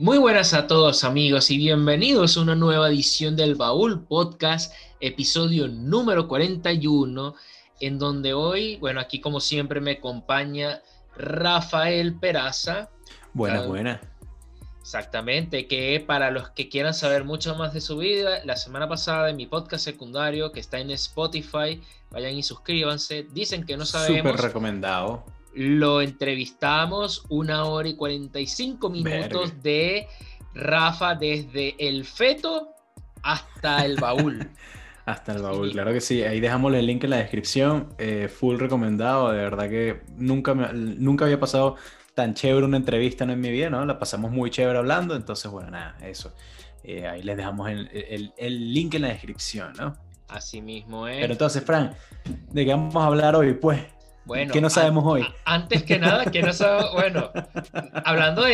Muy buenas a todos, amigos, y bienvenidos a una nueva edición del Baúl Podcast, episodio número 41, en donde hoy, bueno, aquí como siempre me acompaña Rafael Peraza. Buenas. Exactamente, que para los que quieran saber mucho más de su vida, la semana pasada en mi podcast secundario, que está en Spotify, vayan y suscríbanse. Dicen que no sabemos. Súper recomendado. Lo entrevistamos 1 hora y 45 minutos de Rafa desde el feto hasta el baúl. Hasta el baúl, claro que sí. Ahí dejamos el link en la descripción. Full recomendado, de verdad que nunca había pasado tan chévere una entrevista en mi vida, ¿no? La pasamos muy chévere hablando, entonces, bueno, nada, eso. Ahí les dejamos el link en la descripción, ¿no? Así mismo es. Pero entonces, Fran, ¿de qué vamos a hablar hoy, pues? Bueno, ¿qué no sabemos hoy? Antes que nada, que no sabemos, bueno, hablábamos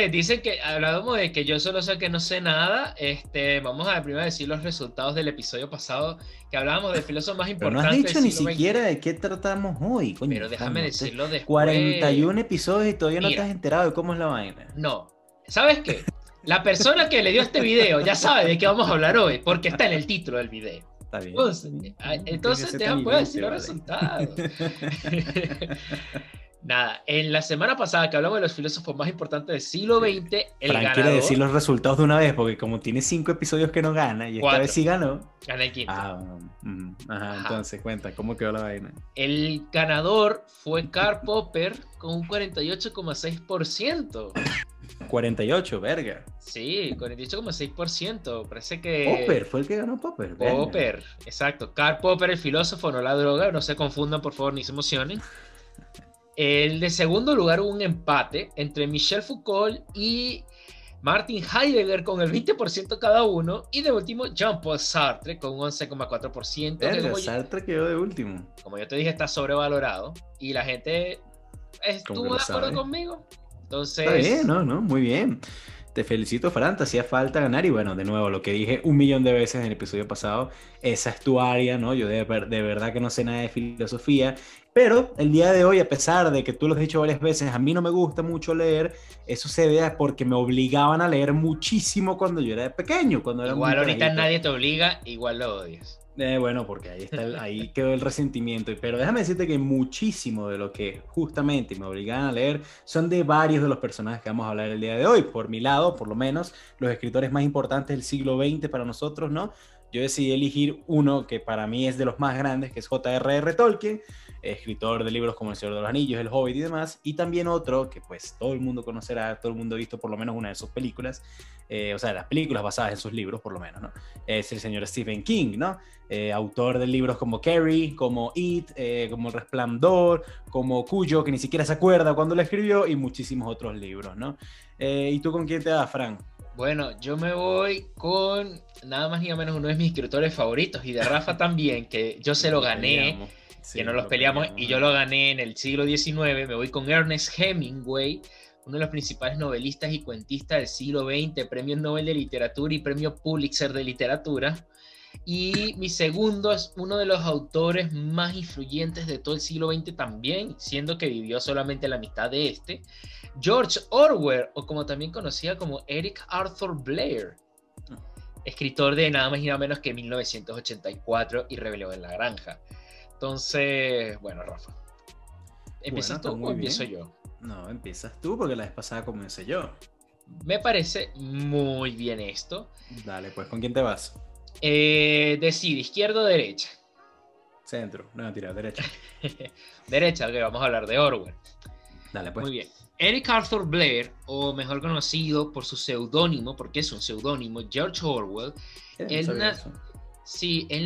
de que yo solo sé que no sé nada, vamos a primero decir los resultados del episodio pasado, que hablábamos del filósofo más importante. Pero no has dicho ni siquiera de qué tratamos hoy, coño. Pero déjame decirlo después. 41 episodios y todavía no te has enterado de cómo es la vaina. No, ¿sabes qué? La persona que le dio este video ya sabe de qué vamos a hablar hoy, porque está en el título del video. Está bien. Entonces te puedo decir los resultados. Nada, en la semana pasada que hablamos de los filósofos más importantes del siglo XX, el Frank ganador... quiere decir los resultados de una vez, porque como tiene 5 episodios que no gana, y 4. Esta vez sí ganó. Gana el quinto. Ajá. Entonces cuenta, ¿cómo quedó la vaina? El ganador fue Karl Popper con un 48,6%. 48, verga. Sí, 48,6%. Parece que... Popper, fue el que ganó Popper. Verga. Popper, exacto. Karl Popper, el filósofo, no la droga. No se confundan, por favor, ni se emocionen. El de segundo lugar hubo un empate entre Michel Foucault y Martin Heidegger con el 20% cada uno. Y de último, Jean-Paul Sartre con un 11,4%. Sartre quedó de último. Como yo te dije, está sobrevalorado. Y la gente estuvo de acuerdo conmigo. Entonces... Está bien, no, muy bien. Te felicito, Fran, te hacía falta ganar. Y bueno, de nuevo, lo que dije 1.000.000 de veces en el episodio pasado, esa es tu área, ¿no? Yo de verdad que no sé nada de filosofía, pero el día de hoy, a pesar de que tú lo has dicho varias veces, a mí no me gusta mucho leer. Eso se vea porque me obligaban a leer muchísimo cuando yo era pequeño, cuando era igual ahorita carajito. Nadie te obliga, igual lo odias. Bueno, porque ahí quedó el resentimiento. Pero déjame decirte que muchísimo de lo que justamente me obligaban a leer son de varios de los personajes que vamos a hablar el día de hoy. Por mi lado, por lo menos, los escritores más importantes del siglo XX para nosotros, ¿no? Yo decidí elegir uno que para mí es de los más grandes, que es J.R.R. Tolkien, escritor de libros como El Señor de los Anillos, El Hobbit y demás, y también otro que pues todo el mundo conocerá, todo el mundo ha visto por lo menos una de sus películas, las películas basadas en sus libros por lo menos, ¿no? Es el señor Stephen King, ¿no? Autor de libros como Carrie, como It, como El Resplandor, como Cujo, que ni siquiera se acuerda cuando lo escribió, y muchísimos otros libros, ¿no? ¿Y tú con quién te das, Fran? Bueno, yo me voy con nada más ni nada menos uno de mis escritores favoritos, y de Rafa también, que yo se lo gané, sí, que no los peleamos, y yo lo gané en el siglo XIX. Me voy con Ernest Hemingway, uno de los principales novelistas y cuentistas del siglo XX, premio Nobel de Literatura y premio Pulitzer de Literatura. Y mi segundo es uno de los autores más influyentes de todo el siglo XX también, siendo que vivió solamente la mitad de este, George Orwell, o como también conocida como Eric Arthur Blair, escritor de nada más y nada menos que 1984 y Rebelión en la Granja. Entonces, bueno, Rafa, ¿empiezas tú o empiezo yo? No, empiezas tú porque la vez pasada comencé yo. Me parece muy bien esto. Dale, pues, ¿con quién te vas? Decide, ¿izquierda o derecha? Centro, no, tira, derecha. Derecha, ok, vamos a hablar de Orwell. Dale, pues. Muy bien. Eric Arthur Blair, o mejor conocido por su seudónimo, porque es un seudónimo, George Orwell. Él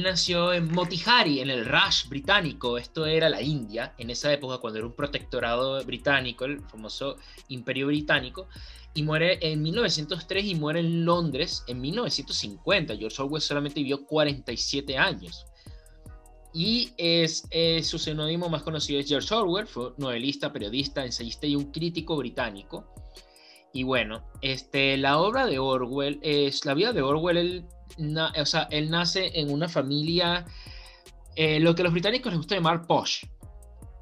nació en Motihari, en el Raj británico. Esto era la India, en esa época cuando era un protectorado británico, el famoso Imperio Británico. Y muere en 1903 y muere en Londres en 1950. George Orwell solamente vivió 47 años. Y su seudónimo más conocido es George Orwell. Fue novelista, periodista, ensayista y un crítico británico. Y bueno, la obra de Orwell es la vida de Orwell. Él nace en una familia, lo que a los británicos les gusta llamar posh.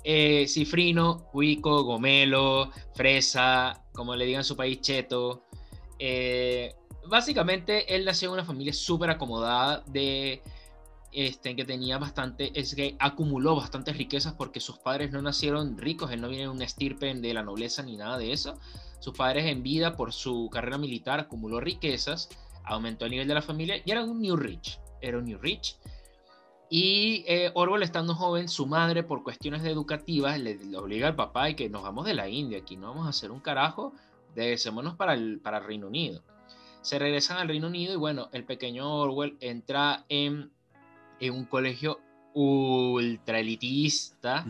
Cifrino, cuico, gomelo, fresa, como le digan en su país, cheto, Básicamente, él nació en una familia súper acomodada de... que tenía bastante, es que acumuló bastantes riquezas porque sus padres no nacieron ricos, él no viene de una estirpe de la nobleza ni nada de eso. Sus padres en vida, por su carrera militar, acumuló riquezas, aumentó el nivel de la familia y era un new rich, Y Orwell, estando joven, su madre, por cuestiones educativas, le obliga al papá y que nos vamos de la India, aquí no vamos a hacer un carajo, regresémonos para el Reino Unido. Se regresan al Reino Unido y bueno, el pequeño Orwell entra en un colegio ultra elitista,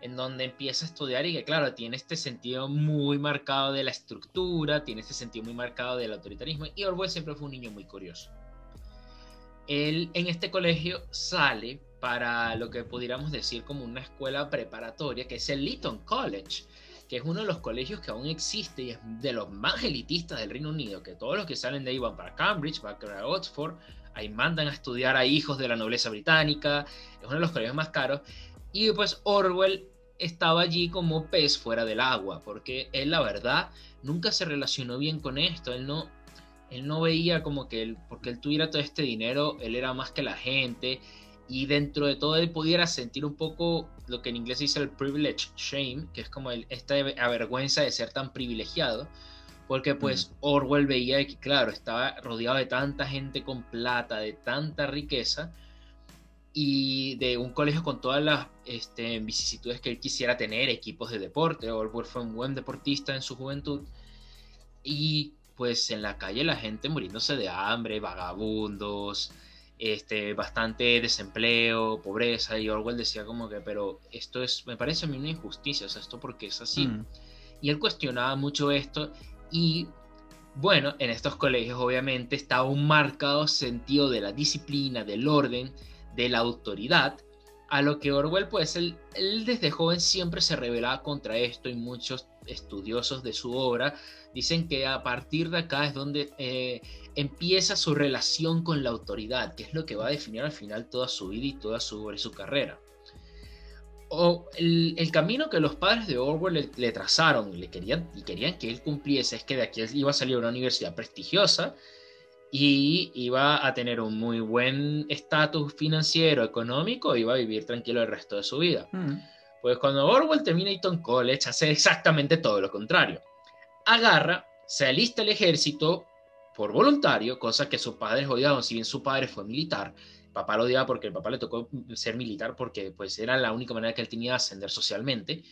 en donde empieza a estudiar y que claro, tiene este sentido muy marcado de la estructura, tiene este sentido muy marcado del autoritarismo, y Orwell siempre fue un niño muy curioso. Él en este colegio sale para lo que pudiéramos decir como una escuela preparatoria, que es el Eton College, que es uno de los colegios que aún existe y es de los más elitistas del Reino Unido, que todos los que salen de ahí van para Cambridge, van para Oxford, ahí mandan a estudiar a hijos de la nobleza británica, es uno de los colegios más caros. Y pues Orwell estaba allí como pez fuera del agua, porque él la verdad nunca se relacionó bien con esto, él no veía como que porque él tuviera todo este dinero, él era más que la gente, y dentro de todo él pudiera sentir un poco lo que en inglés se dice el privilege shame, que es como esta avergüenza de ser tan privilegiado. Porque pues Orwell veía que, claro, estaba rodeado de tanta gente con plata, de tanta riqueza, y de un colegio con todas las vicisitudes que él quisiera tener, equipos de deporte. Orwell fue un buen deportista en su juventud, y pues en la calle la gente muriéndose de hambre, vagabundos, bastante desempleo, pobreza, y Orwell decía como que, pero esto es, me parece a mí una injusticia, o sea, esto porque es así. Y él cuestionaba mucho esto. Y bueno, en estos colegios obviamente está un marcado sentido de la disciplina, del orden, de la autoridad, a lo que Orwell, pues él desde joven siempre se rebelaba contra esto, y muchos estudiosos de su obra dicen que a partir de acá es donde empieza su relación con la autoridad, que es lo que va a definir al final toda su vida y toda su carrera. O el camino que los padres de Orwell le trazaron, querían que él cumpliese, es que de aquí él iba a salir a una universidad prestigiosa y iba a tener un muy buen estatus financiero, económico, iba a vivir tranquilo el resto de su vida. Pues cuando Orwell termina Eton College, hace exactamente todo lo contrario. Agarra, se alista al ejército por voluntario, cosa que sus padres odiaban, si bien su padre fue militar. Papá lo odiaba porque el papá le tocó ser militar porque pues era la única manera que él tenía de ascender socialmente,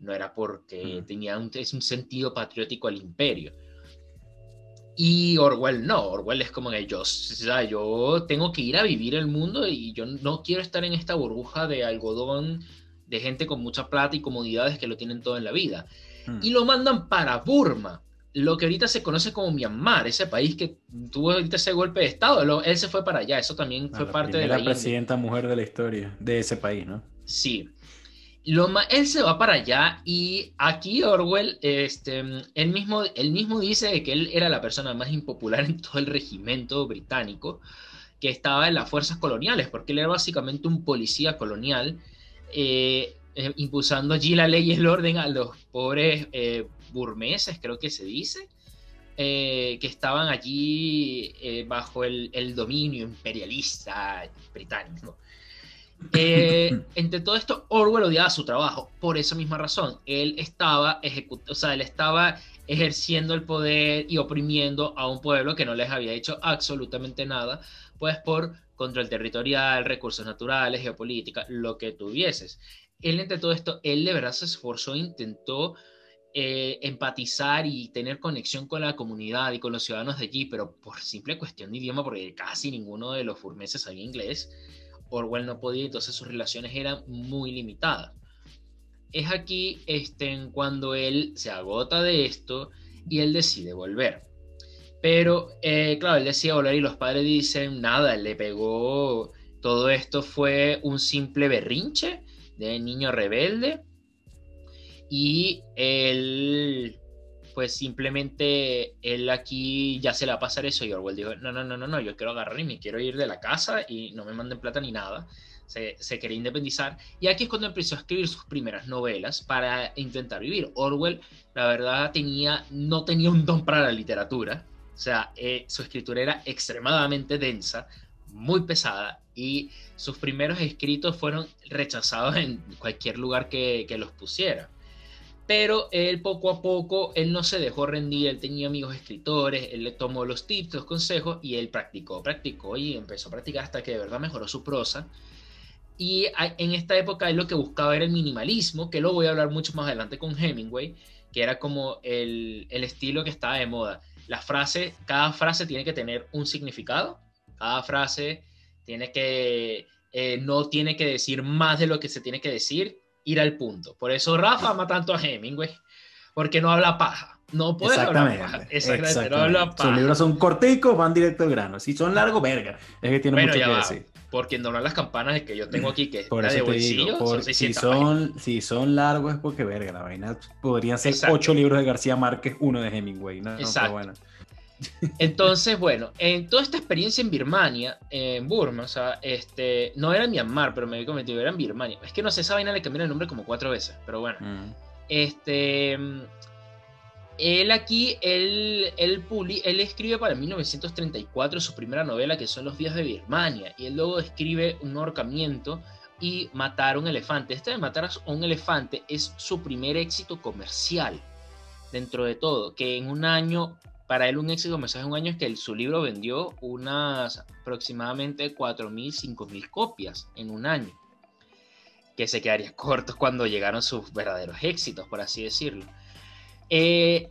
no era porque tenía un sentido patriótico al imperio. Y Orwell no, Orwell es como que yo tengo que ir a vivir el mundo y yo no quiero estar en esta burbuja de algodón de gente con mucha plata y comodidades que lo tienen todo en la vida. Y lo mandan para Burma, lo que ahorita se conoce como Myanmar, ese país que tuvo ahorita ese golpe de estado. Él se fue para allá, eso también fue parte de la presidenta mujer de la historia de ese país, ¿no? Sí. Él se va para allá, y aquí Orwell, él mismo dice que él era la persona más impopular en todo el regimiento británico, que estaba en las fuerzas coloniales, porque él era básicamente un policía colonial, impulsando allí la ley y el orden a los pobres burmeses, creo que se dice, que estaban allí bajo el dominio imperialista británico. Entre todo esto, Orwell odiaba su trabajo, por esa misma razón. Él estaba ejerciendo el poder y oprimiendo a un pueblo que no les había hecho absolutamente nada, pues por control territorial, recursos naturales, geopolítica, lo que tuvieses. Él, entre todo esto, él de verdad se esforzó e intentó empatizar y tener conexión con la comunidad y con los ciudadanos de allí, pero por simple cuestión de idioma, porque casi ninguno de los burmeses sabía inglés, Orwell no podía, entonces sus relaciones eran muy limitadas. Es aquí cuando él se agota de esto y él decide volver. Pero, claro, él decide volver y los padres dicen, nada, le pegó, todo esto fue un simple berrinche de niño rebelde, y él pues simplemente él aquí ya se le va a pasar eso, y Orwell dijo, no, yo quiero agarrar y me quiero ir de la casa y no me manden plata ni nada. Se quería independizar, y aquí es cuando empezó a escribir sus primeras novelas para intentar vivir. Orwell, la verdad, no tenía un don para la literatura, O sea, su escritura era extremadamente densa, muy pesada, y sus primeros escritos fueron rechazados en cualquier lugar que los pusiera. Pero él poco a poco, él no se dejó rendir, él tenía amigos escritores, él le tomó los tips, los consejos, y él practicó y empezó a practicar hasta que de verdad mejoró su prosa. Y en esta época él lo que buscaba era el minimalismo, que lo voy a hablar mucho más adelante con Hemingway, que era como el estilo que estaba de moda. La frase, cada frase tiene que tener un significado, cada frase tiene que, no tiene que decir más de lo que se tiene que decir, ir al punto. Por eso Rafa ama tanto a Hemingway, porque no habla paja. No puede hablar paja. Exactamente. No habla paja. Sus libros son corticos, van directo al grano. Si son largos, verga. Es que tiene mucho que decir. Porque no hablan las campanas que yo tengo aquí, que por eso de bolsillo, digo, por, son 600 páginas. Si son largos es porque, verga, la vaina. Podrían ser 8 libros de García Márquez, 1 de Hemingway. No, exacto. No, bueno. Entonces, bueno, en toda esta experiencia en Birmania, en Burma, o sea, no era en Myanmar, pero me había cometido, era en Birmania. Es que no sé, esa vaina le cambiaron el nombre como 4 veces, pero bueno. Él aquí, él escribe para 1934 su primera novela, que son Los días de Birmania, y él luego escribe Un ahorcamiento y Matar a un elefante. Este de Matar a un elefante es su primer éxito comercial, dentro de todo, que en un año... Para él un éxito comercial de un año es que su libro vendió unas aproximadamente 4.000, 5.000 copias en un año, que se quedaría cortos cuando llegaron sus verdaderos éxitos, por así decirlo.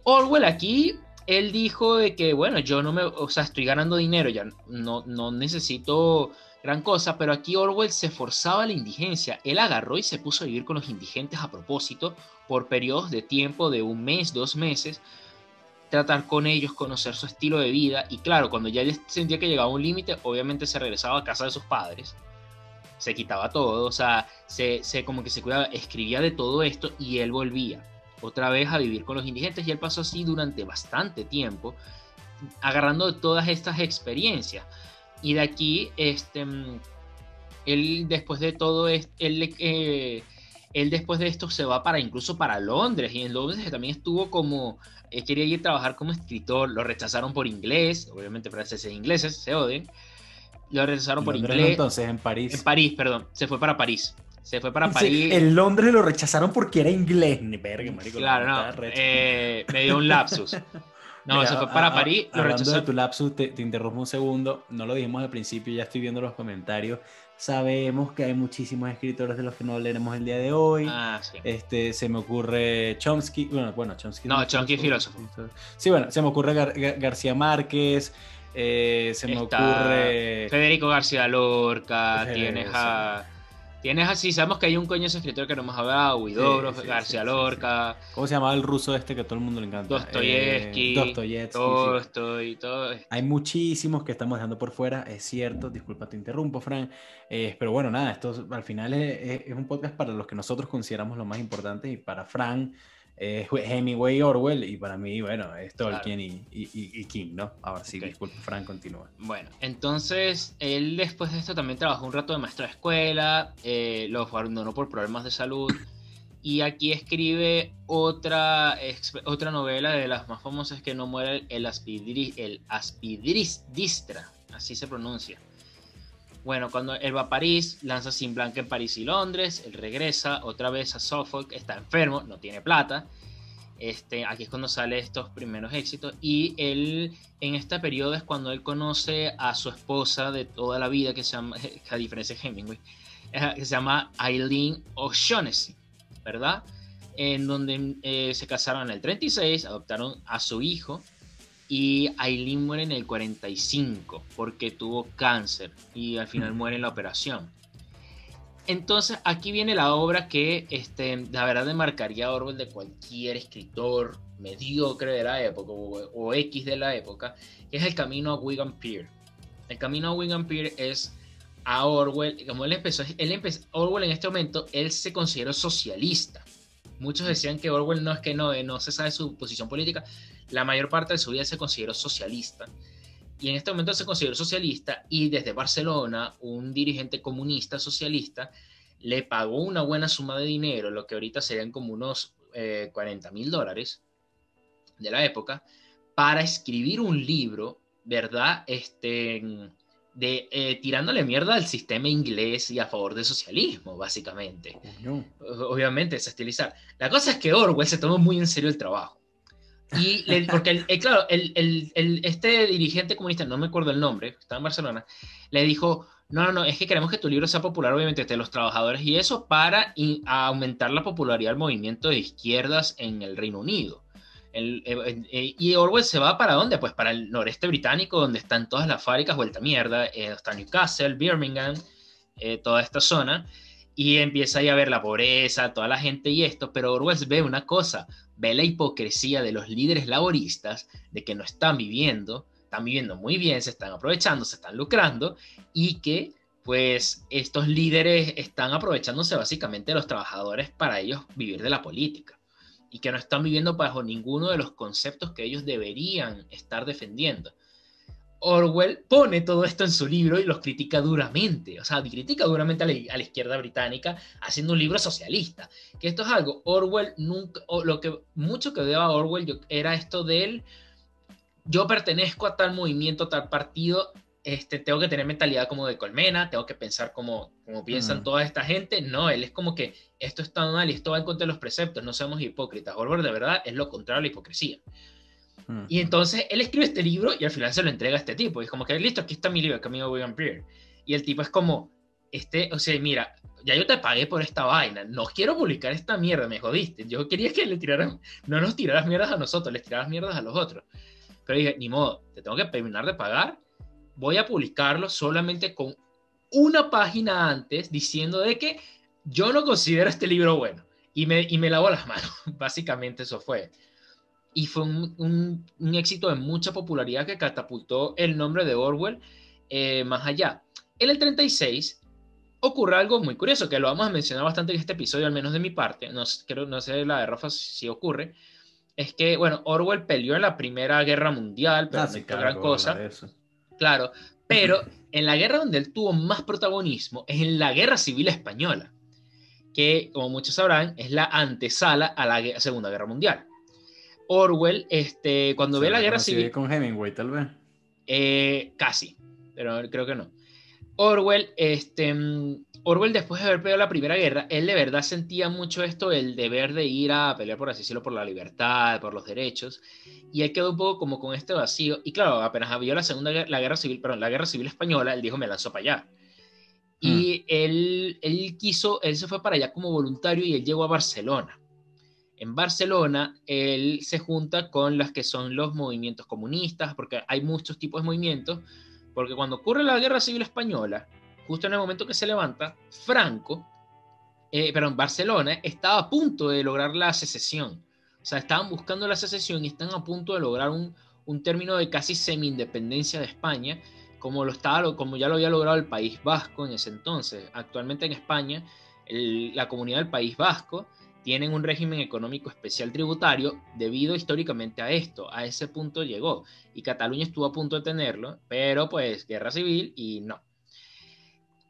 Orwell aquí, él dijo de que, bueno, yo no me, o sea, estoy ganando dinero, ya no necesito gran cosa, pero aquí Orwell se forzaba a la indigencia. Él agarró y se puso a vivir con los indigentes a propósito por periodos de tiempo de un mes, 2 meses, tratar con ellos, conocer su estilo de vida, y claro, cuando ya sentía que llegaba a un límite, obviamente se regresaba a casa de sus padres, se quitaba todo, o sea, como que se cuidaba, escribía de todo esto, y él volvía otra vez a vivir con los indigentes, y él pasó así durante bastante tiempo, agarrando todas estas experiencias, y de aquí, él después de todo esto, él después de esto se va incluso para Londres, y en Londres también estuvo como, quería ir a trabajar como escritor, lo rechazaron por inglés, obviamente franceses e ingleses se odian, lo rechazaron por Londres, inglés. Entonces en París, se fue para París. En Londres lo rechazaron porque era inglés, ni verga, marico. Claro, no, me dio un lapsus. No, mira, se fue para París, lo rechazaron. Hablando de tu lapsus, te interrumpo un segundo, no lo dijimos al principio, ya estoy viendo los comentarios. Sabemos que hay muchísimos escritores de los que no hablaremos el día de hoy. Ah, sí. Se me ocurre Chomsky. Bueno, Chomsky. No, Chomsky es filósofo. Sí, bueno, se me ocurre García Márquez. Se me ocurre Federico García Lorca. Tienes así, sabemos que hay un coño ese escritor que no hemos hablado, Huidobro, García Lorca. Sí. ¿Cómo se llamaba el ruso que a todo el mundo le encanta? Dostoyevsky. Todo esto. Hay muchísimos que estamos dejando por fuera, es cierto, disculpa, te interrumpo, Fran. Pero bueno, nada, esto al final es un podcast para los que nosotros consideramos lo más importante, y para Fran, Hemingway, Orwell, y para mí, bueno, es Tolkien, claro. y King, ¿no? Ahora sí, okay. Disculpa, Frank, continúa. Bueno, entonces, él después de esto también trabajó un rato de maestro de escuela, lo abandonó por problemas de salud, y aquí escribe otra novela de las más famosas, que no muere el Aspidistra, así se pronuncia. Bueno, cuando él va a París, lanza Sin Blanca en París y Londres, él regresa otra vez a Suffolk, está enfermo, no tiene plata, aquí es cuando sale estos primeros éxitos, y él en este periodo es cuando él conoce a su esposa de toda la vida, que se llama, a diferencia de Hemingway, que se llama Eileen O'Shaughnessy, ¿verdad? En donde se casaron en el 36, adoptaron a su hijo, y Eileen muere en el 45 porque tuvo cáncer y al final muere en la operación. Entonces aquí viene la obra que la verdad demarcaría a Orwell de cualquier escritor mediocre de la época o X de la época, que es El camino a Wigan Pier. El camino a Wigan Pier es a Orwell, como Orwell en este momento, él se consideró socialista. Muchos decían que Orwell no se sabe su posición política. La mayor parte de su vida se consideró socialista, y en este momento se consideró socialista, y desde Barcelona un dirigente comunista socialista le pagó una buena suma de dinero, lo que ahorita serían como unos $40,000 de la época, para escribir un libro, ¿verdad? Tirándole mierda al sistema inglés y a favor del socialismo, básicamente. No. Obviamente, es estilizar. La cosa es que Orwell se tomó muy en serio el trabajo. Y porque este dirigente comunista, no me acuerdo el nombre, estaba en Barcelona, le dijo, no, es que queremos que tu libro sea popular, obviamente, entre los trabajadores y eso, para aumentar la popularidad del movimiento de izquierdas en el Reino Unido. Y Orwell se va ¿para dónde? Pues para el noreste británico, donde están todas las fábricas vuelta mierda, está Newcastle, Birmingham, toda esta zona, y empieza ahí a ver la pobreza, toda la gente y esto, pero Orwell ve una cosa, ve la hipocresía de los líderes laboristas, de que no están viviendo muy bien, se están aprovechando, se están lucrando, y que pues estos líderes están aprovechándose básicamente de los trabajadores para ellos vivir de la política, y que no están viviendo bajo ninguno de los conceptos que ellos deberían estar defendiendo. Orwell pone todo esto en su libro y los critica duramente, o sea, critica duramente a la izquierda británica haciendo un libro socialista, que esto es algo, Orwell nunca, o lo que mucho que odiaba Orwell era esto de él, yo pertenezco a tal movimiento, a tal partido, tengo que tener mentalidad como de colmena, tengo que pensar como piensan toda esta gente. No, él es como que esto está mal y esto va en contra de los preceptos, no seamos hipócritas. Orwell de verdad es lo contrario a la hipocresía. Y entonces él escribe este libro y al final se lo entrega a este tipo. Y es como que, listo, aquí está mi libro, Camino a Wigan Pier. Y el tipo es como, o sea, mira, ya yo te pagué por esta vaina, no quiero publicar esta mierda, me jodiste. Yo quería que no nos tiraras mierdas a nosotros, les tiraras mierdas a los otros. Pero dije, ni modo, te tengo que terminar de pagar. Voy a publicarlo solamente con una página antes diciendo de que yo no considero este libro bueno. Y me lavo las manos. Básicamente eso fue. Y fue un éxito de mucha popularidad que catapultó el nombre de Orwell más allá. En el 36 ocurre algo muy curioso, que lo vamos a mencionar bastante en este episodio, al menos de mi parte. No sé la de Rafa si ocurre. Es que, bueno, Orwell peleó en la Primera Guerra Mundial, pero no hizo gran cosa. Claro, pero en la guerra donde él tuvo más protagonismo es en la Guerra Civil Española, que, como muchos sabrán, es la antesala a la Segunda Guerra Mundial. Orwell, cuando ve la Guerra Civil... ¿Con Hemingway, tal vez? Casi, pero creo que no. Orwell, después de haber peleado la Primera Guerra, él de verdad sentía mucho esto, el deber de ir a pelear, por así decirlo, por la libertad, por los derechos, y él quedó un poco como con este vacío, y claro, apenas había la Guerra Civil Española, él dijo, me lanzó para allá, y él se fue para allá como voluntario, y él llegó a Barcelona. En Barcelona, él se junta con las que son los movimientos comunistas, porque hay muchos tipos de movimientos. Porque cuando ocurre la Guerra Civil Española, justo en el momento que se levanta, Barcelona estaba a punto de lograr la secesión. O sea, estaban buscando la secesión y están a punto de lograr un término de casi semi-independencia de España, como ya lo había logrado el País Vasco en ese entonces. Actualmente en España, la comunidad del País Vasco tienen un régimen económico especial tributario debido históricamente a esto. A ese punto llegó. Y Cataluña estuvo a punto de tenerlo, pero pues guerra civil y no.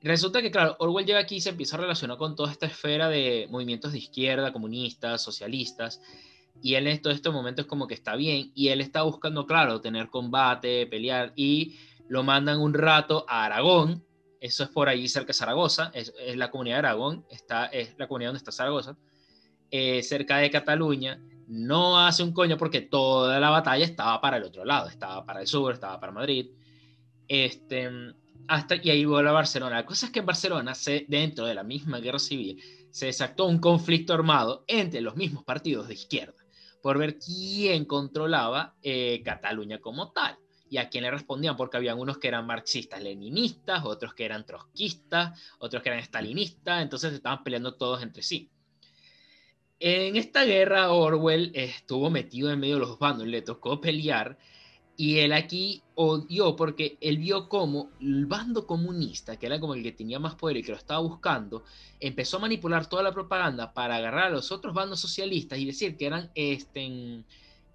Resulta que, claro, Orwell llega aquí y se empieza a relacionar con toda esta esfera de movimientos de izquierda, comunistas, socialistas. Y él en todo este momento es como que está bien. Y él está buscando, claro, tener combate, pelear. Y lo mandan un rato a Aragón. Eso es por allí cerca de Zaragoza. Es la comunidad de Aragón. Es la comunidad donde está Zaragoza. Cerca de Cataluña, no hace un coño porque toda la batalla estaba para el otro lado, estaba para el sur, estaba para Madrid, y ahí vuelve a Barcelona. La cosa es que en Barcelona, dentro de la misma guerra civil, se desató un conflicto armado entre los mismos partidos de izquierda, por ver quién controlaba Cataluña como tal, y a quién le respondían, porque habían unos que eran marxistas, leninistas, otros que eran trotskistas, otros que eran estalinistas, entonces estaban peleando todos entre sí. En esta guerra Orwell estuvo metido en medio de los bandos, le tocó pelear, y él aquí odió porque él vio cómo el bando comunista, que era como el que tenía más poder y que lo estaba buscando, empezó a manipular toda la propaganda para agarrar a los otros bandos socialistas y decir que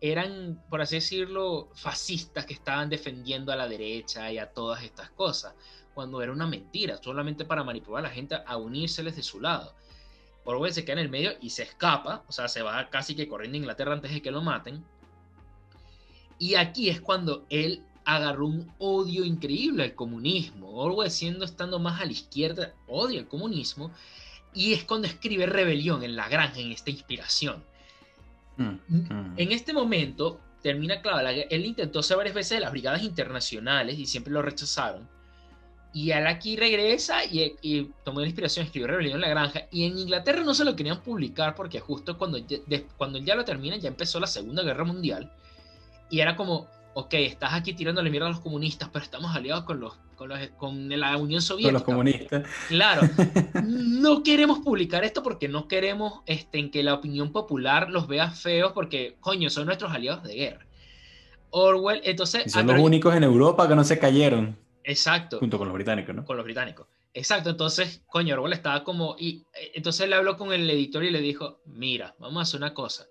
eran, por así decirlo, fascistas que estaban defendiendo a la derecha y a todas estas cosas, cuando era una mentira, solamente para manipular a la gente a unírseles de su lado. Orwell se queda en el medio y se escapa, o sea, se va casi que corriendo a Inglaterra antes de que lo maten. Y aquí es cuando él agarró un odio increíble al comunismo. Orwell, estando más a la izquierda, odia el comunismo. Y es cuando escribe Rebelión en la Granja, en esta inspiración. En este momento termina clava. Él intentó hacer varias veces las brigadas internacionales y siempre lo rechazaron. Y él aquí regresa y tomó la inspiración, escribió Rebelión en la Granja. Y en Inglaterra no se lo querían publicar porque justo cuando él ya lo termina, ya empezó la Segunda Guerra Mundial. Y era como, ok, estás aquí tirándole mierda a los comunistas, pero estamos aliados con la Unión Soviética. Con los comunistas. Claro. No queremos publicar esto porque no queremos en que la opinión popular los vea feos porque, coño, son nuestros aliados de guerra. Orwell, entonces... Y son los únicos en Europa que no se cayeron. Exacto. Junto con los británicos, ¿no? Con los británicos. Exacto, entonces, coño, Orwell estaba como... Y entonces le habló con el editor y le dijo, mira, vamos a hacer una cosa.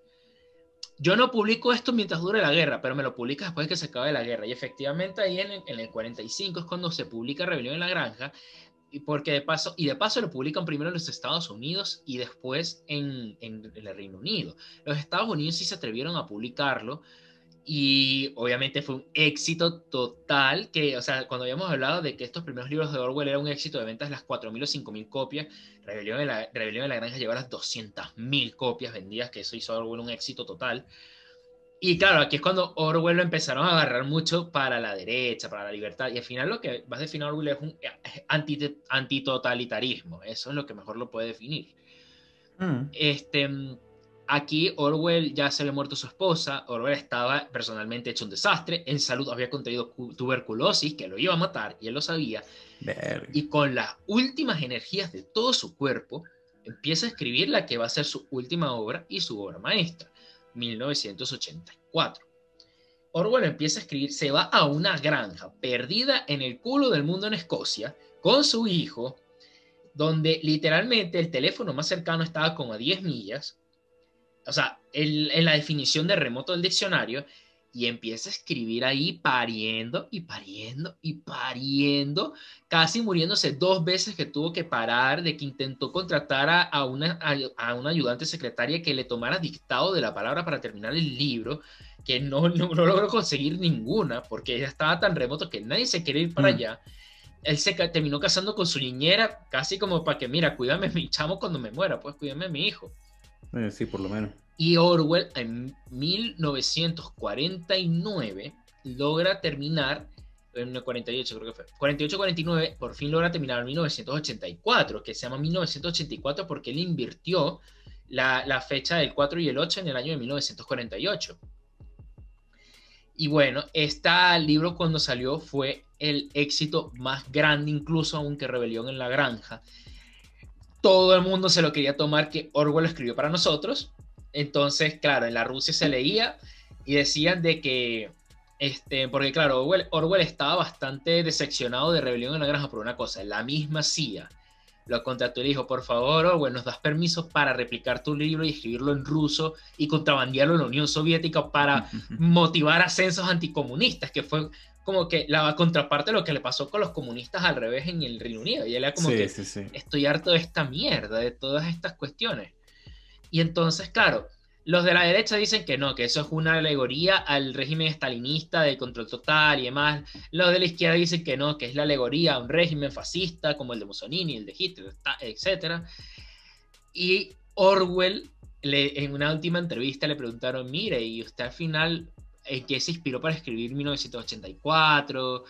Yo no publico esto mientras dure la guerra, pero me lo publicas después de que se acabe la guerra. Y efectivamente ahí en el 45 es cuando se publica Rebelión en la Granja, y de paso lo publican primero en los Estados Unidos y después en el Reino Unido. Los Estados Unidos sí se atrevieron a publicarlo y obviamente fue un éxito total, que, o sea, cuando habíamos hablado de que estos primeros libros de Orwell eran un éxito de ventas, las 4.000 o 5.000 copias, Rebelión en la Granja llegó a las 200.000 copias vendidas, que eso hizo a Orwell un éxito total. Y claro, aquí es cuando Orwell lo empezaron a agarrar mucho para la derecha, para la libertad, y al final lo que vas a definir Orwell es un antitotalitarismo, eso es lo que mejor lo puede definir. Aquí Orwell ya se había muerto su esposa, Orwell estaba personalmente hecho un desastre, en salud había contraído tuberculosis que lo iba a matar y él lo sabía. Verga. Y con las últimas energías de todo su cuerpo empieza a escribir la que va a ser su última obra y su obra maestra, 1984. Orwell empieza a escribir, se va a una granja perdida en el culo del mundo en Escocia con su hijo, donde literalmente el teléfono más cercano estaba como a 10 millas, o sea, en la definición de remoto del diccionario, y empieza a escribir ahí pariendo, casi muriéndose 2 veces, que tuvo que parar, de que intentó contratar a una ayudante secretaria que le tomara dictado de la palabra para terminar el libro, que no logró conseguir ninguna, porque ella estaba tan remoto que nadie se quería ir para allá. Él se terminó casando con su niñera, casi como para que, mira, cuídame mi chamo cuando me muera, pues cuídame mi hijo. Sí, por lo menos. Y Orwell en 1949 logra terminar, en 48 creo que fue, 48-49, por fin logra terminar en 1984, que se llama 1984 porque él invirtió la fecha del 4 y el 8 en el año de 1948. Y bueno, este libro cuando salió fue el éxito más grande, incluso aunque Rebelión en la Granja. Todo el mundo se lo quería tomar, que Orwell lo escribió para nosotros. Entonces, claro, en la Rusia se leía y decían de que, porque claro, Orwell estaba bastante decepcionado de Rebelión en la Granja por una cosa, la misma CIA lo contactó y le dijo, por favor, Orwell, ¿nos das permiso para replicar tu libro y escribirlo en ruso y contrabandearlo en la Unión Soviética para motivar ascensos anticomunistas? Que fue como que la contraparte de lo que le pasó con los comunistas al revés en el Reino Unido. Y él era como estoy harto de esta mierda, de todas estas cuestiones. Y entonces, claro, los de la derecha dicen que no, que eso es una alegoría al régimen estalinista de control total y demás. Los de la izquierda dicen que no, que es la alegoría a un régimen fascista como el de Mussolini, el de Hitler, etc. Y Orwell, en una última entrevista le preguntaron, mire, ¿y usted al final en qué se inspiró para escribir 1984?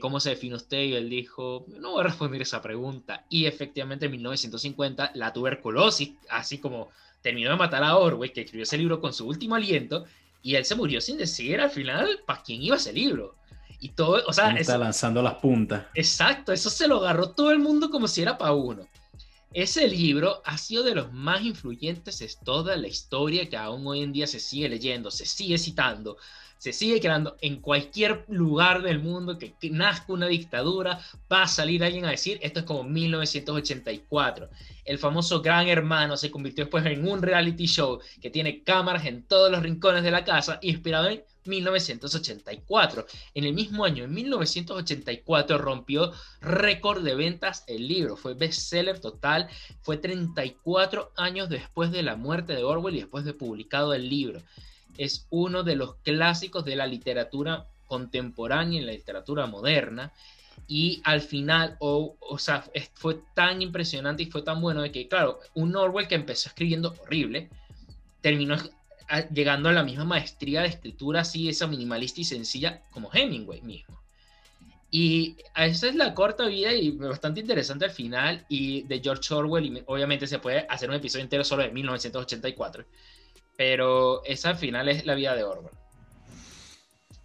¿Cómo se define usted? Y él dijo, no voy a responder esa pregunta. Y efectivamente en 1950 la tuberculosis, así como terminó de matar a Orwell, que escribió ese libro con su último aliento, y él se murió sin decir al final para quién iba ese libro. Y todo, o sea, está lanzando las puntas. Exacto, eso se lo agarró todo el mundo como si era para uno. Ese libro ha sido de los más influyentes de toda la historia, que aún hoy en día se sigue leyendo, se sigue citando, se sigue creando. En cualquier lugar del mundo que nazca una dictadura, va a salir alguien a decir, esto es como 1984. El famoso Gran Hermano se convirtió después en un reality show que tiene cámaras en todos los rincones de la casa, inspirado en 1984. En el mismo año, en 1984, rompió récord de ventas el libro. Fue bestseller total. Fue 34 años después de la muerte de Orwell y después de publicado el libro. es uno de los clásicos de la literatura contemporánea, en la literatura moderna, y al final, o sea, fue tan impresionante y fue tan bueno de que, claro, un Orwell que empezó escribiendo horrible, terminó llegando a la misma maestría de escritura así, esa minimalista y sencilla, como Hemingway mismo. Y esa es la corta vida y bastante interesante al final, y de George Orwell, y obviamente se puede hacer un episodio entero solo de 1984, pero esa al final es la vida de Orwell.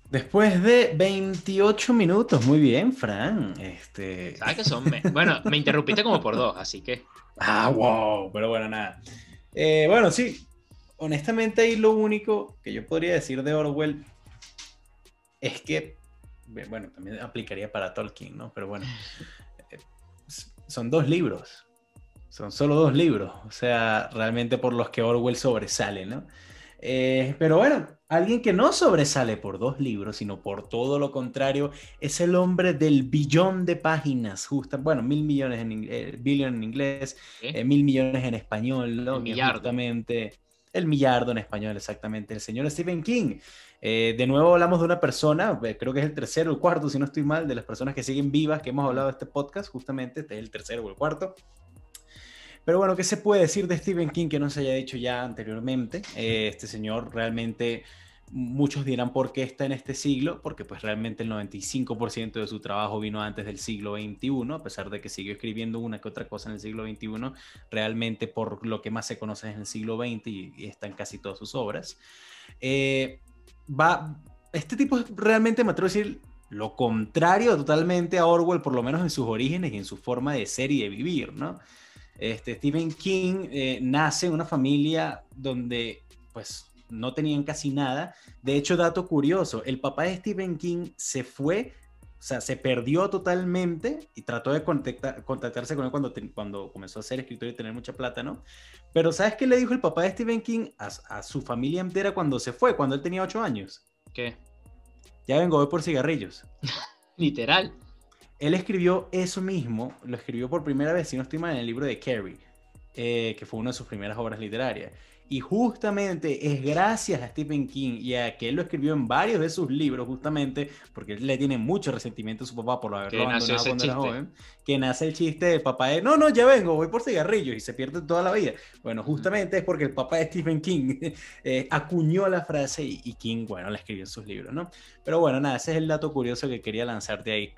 Después de 28 minutos, muy bien, Fran. ¿Sabes qué son? Bueno, me interrumpiste como por 2, así que... Ah, wow, pero bueno, nada. Bueno, sí, honestamente ahí lo único que yo podría decir de Orwell es que, bueno, también aplicaría para Tolkien, ¿no? Pero bueno, son 2 libros, son solo 2 libros, o sea, realmente por los que Orwell sobresale, ¿no? Pero bueno, alguien que no sobresale por 2 libros, sino por todo lo contrario, es el hombre del 1 billón de páginas, justo, bueno, 1.000 millones billion en inglés, 1.000 millones en español, ¿no? El millardo en español, exactamente, el señor Stephen King. De nuevo hablamos de una persona, creo que es el tercero o el cuarto, si no estoy mal, de las personas que siguen vivas, que hemos hablado de este podcast, justamente, este es el tercero o el cuarto. Pero bueno, ¿qué se puede decir de Stephen King que no se haya dicho ya anteriormente? Este señor realmente, muchos dirán por qué está en este siglo, porque pues realmente el 95% de su trabajo vino antes del siglo XXI, a pesar de que siguió escribiendo una que otra cosa en el siglo XXI, realmente por lo que más se conoce es en el siglo XX y están casi todas sus obras. Este tipo realmente, me atrevo a decir, lo contrario totalmente a Orwell, por lo menos en sus orígenes y en su forma de ser y de vivir, ¿no? Stephen King nace en una familia donde pues no tenían casi nada. De hecho, dato curioso, el papá de Stephen King se fue, o sea, se perdió totalmente y trató de contactarse con él cuando comenzó a ser escritor y tener mucha plata, ¿no? Pero ¿sabes qué le dijo el papá de Stephen King a su familia entera cuando se fue, cuando él tenía 8 años? ¿Qué? Ya vengo, voy por cigarrillos. Literal. Él escribió eso mismo, lo escribió por primera vez, si no estoy mal, en el libro de Carrie, que fue una de sus primeras obras literarias. Y justamente es gracias a Stephen King y a que él lo escribió en varios de sus libros, justamente, porque él le tiene mucho resentimiento a su papá por haberlo abandonado cuando era joven, que nace el chiste del papá de, no, ya vengo, voy por cigarrillos, y se pierde toda la vida. Bueno, justamente es porque el papá de Stephen King acuñó la frase y King, bueno, la escribió en sus libros, ¿no? Pero bueno, nada, ese es el dato curioso que quería lanzarte ahí.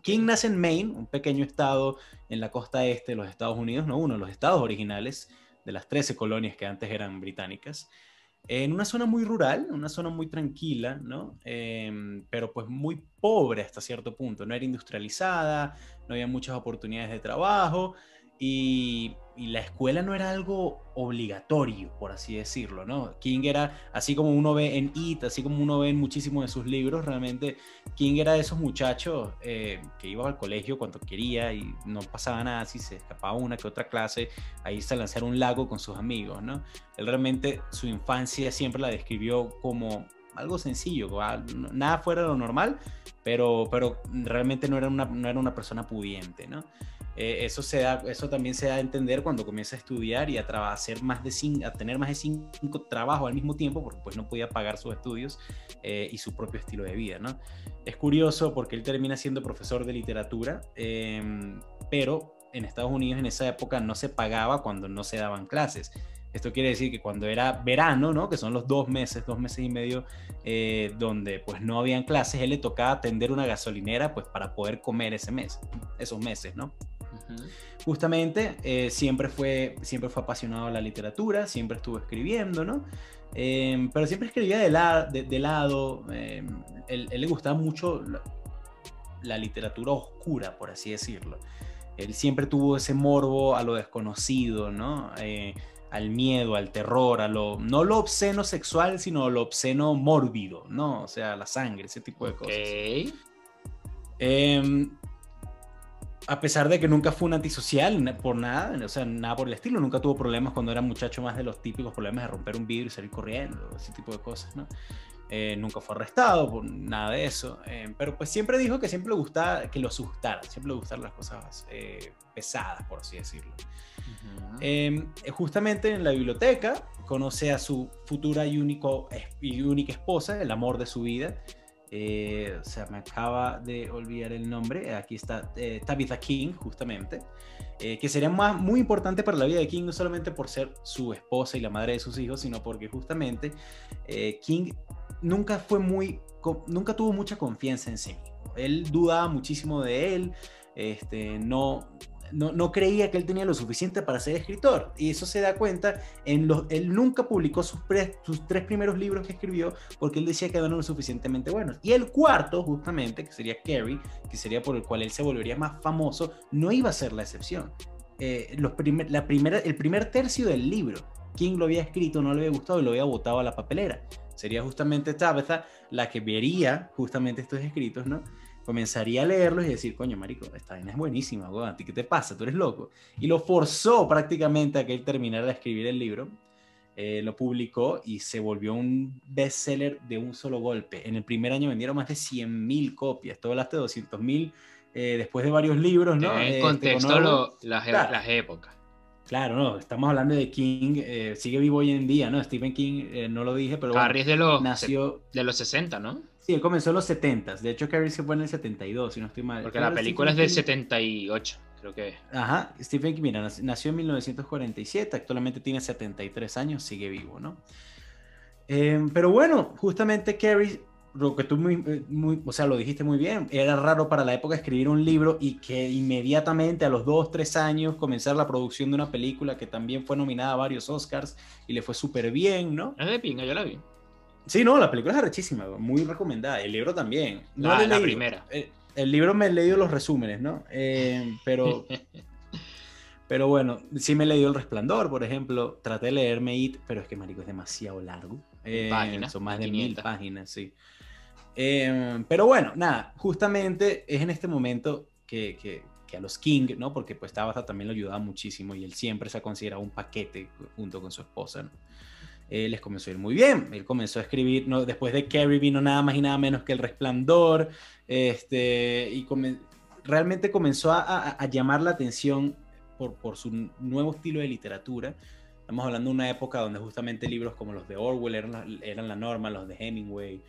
King nace en Maine, un pequeño estado en la costa este de los Estados Unidos, no uno de los estados originales de las 13 colonias que antes eran británicas, en una zona muy rural, una zona muy tranquila, ¿no? Pero pues muy pobre hasta cierto punto, no era industrializada, no había muchas oportunidades de trabajo y la escuela no era algo obligatorio, por así decirlo, ¿no? King era, así como uno ve en It, así como uno ve en muchísimos de sus libros, realmente King era de esos muchachos que iba al colegio cuando quería y no pasaba nada, si se escapaba una que otra clase, ahí se lanzaba un lago con sus amigos, ¿no? Él realmente su infancia siempre la describió como algo sencillo, nada fuera de lo normal, pero realmente no era una persona pudiente, ¿no? Eso también se da a entender cuando comienza a estudiar y a tener más de 5 trabajos al mismo tiempo, porque pues no podía pagar sus estudios y su propio estilo de vida, ¿no? Es curioso porque él termina siendo profesor de literatura, pero en Estados Unidos en esa época no se pagaba cuando no se daban clases. Esto quiere decir que cuando era verano, ¿no? Que son los 2 meses y medio, donde pues no habían clases, él le tocaba atender una gasolinera pues para poder comer esos meses, ¿no? Uh-huh. Justamente siempre fue apasionado a la literatura, siempre estuvo escribiendo, ¿no? Pero siempre escribía de lado, él le gustaba mucho la literatura oscura, por así decirlo. Él siempre tuvo ese morbo a lo desconocido, ¿no? Al miedo, al terror, no lo obsceno sexual, sino lo obsceno mórbido, ¿no? O sea, la sangre, ese tipo de cosas. A pesar de que nunca fue un antisocial, por nada, o sea, nada por el estilo, nunca tuvo problemas cuando era muchacho, más de los típicos problemas de romper un vidrio y salir corriendo, ese tipo de cosas, ¿no? nunca fue arrestado, nada de eso, pero pues siempre dijo que siempre le gustaba que lo asustaran, siempre le gustaron las cosas pesadas, por así decirlo. Uh-huh. Justamente en la biblioteca conoce a su futura y única esposa, el amor de su vida, o sea, me acaba de olvidar el nombre, aquí está, Tabitha King, justamente, que sería muy importante para la vida de King, no solamente por ser su esposa y la madre de sus hijos, sino porque justamente King nunca tuvo mucha confianza en sí mismo. Él dudaba muchísimo de él, no creía que él tenía lo suficiente para ser escritor, y eso se da cuenta en los... Él nunca publicó sus tres primeros libros que escribió porque él decía que no eran lo suficientemente buenos, y el cuarto, justamente, que sería Carrie, que sería por el cual él se volvería más famoso, no iba a ser la excepción. El primer tercio del libro King lo había escrito, no le había gustado y lo había botado a la papelera. Sería justamente Tabitha la que vería justamente estos escritos, ¿no? Comenzaría a leerlos y decir, coño, marico, esta vaina es buenísima, güey, ¿a ti qué te pasa? Tú eres loco. Y lo forzó prácticamente a que él terminara de escribir el libro. Lo publicó y se volvió un bestseller de un solo golpe. En el primer año vendieron más de 100.000 copias. Tú hablaste de 200.000 después de varios libros, ¿no? En contexto las épocas. Claro, no, estamos hablando de King, sigue vivo hoy en día, ¿no? Stephen King, no lo dije, pero... Carrie nació de los 60, ¿no? Sí, él comenzó en los 70s. De hecho, Carrie se fue en el 72, si no estoy mal. Porque la película Stephen es del 78, creo que. Ajá, Stephen King, mira, nació en 1947, actualmente tiene 73 años, sigue vivo, ¿no? Pero bueno, justamente Carrie... Lo que tú lo dijiste muy bien, era raro para la época escribir un libro y que inmediatamente a los 2-3 años comenzar la producción de una película que también fue nominada a varios Oscars y le fue súper bien, ¿no? Es de pinga, yo la vi. Sí, no, la película es arrechísima, muy recomendada, el libro también. No la primera. El libro me he leído los resúmenes, ¿no? Pero... Pero bueno, sí me he leído El Resplandor, por ejemplo. Traté de leerme It, pero es que, marico, es demasiado largo. Son más de 500. 1000 páginas, sí. Pero bueno, nada, justamente es en este momento que a los King, ¿no? Porque pues Tabitha también lo ayudaba muchísimo y él siempre se ha considerado un paquete junto con su esposa, ¿no? Les comenzó a ir muy bien. Él comenzó a escribir, ¿no? Después de Carrie vino nada más y nada menos que El Resplandor, realmente comenzó a llamar la atención por su nuevo estilo de literatura. Estamos hablando de una época donde justamente libros como los de Orwell eran la norma, los de Hemingway,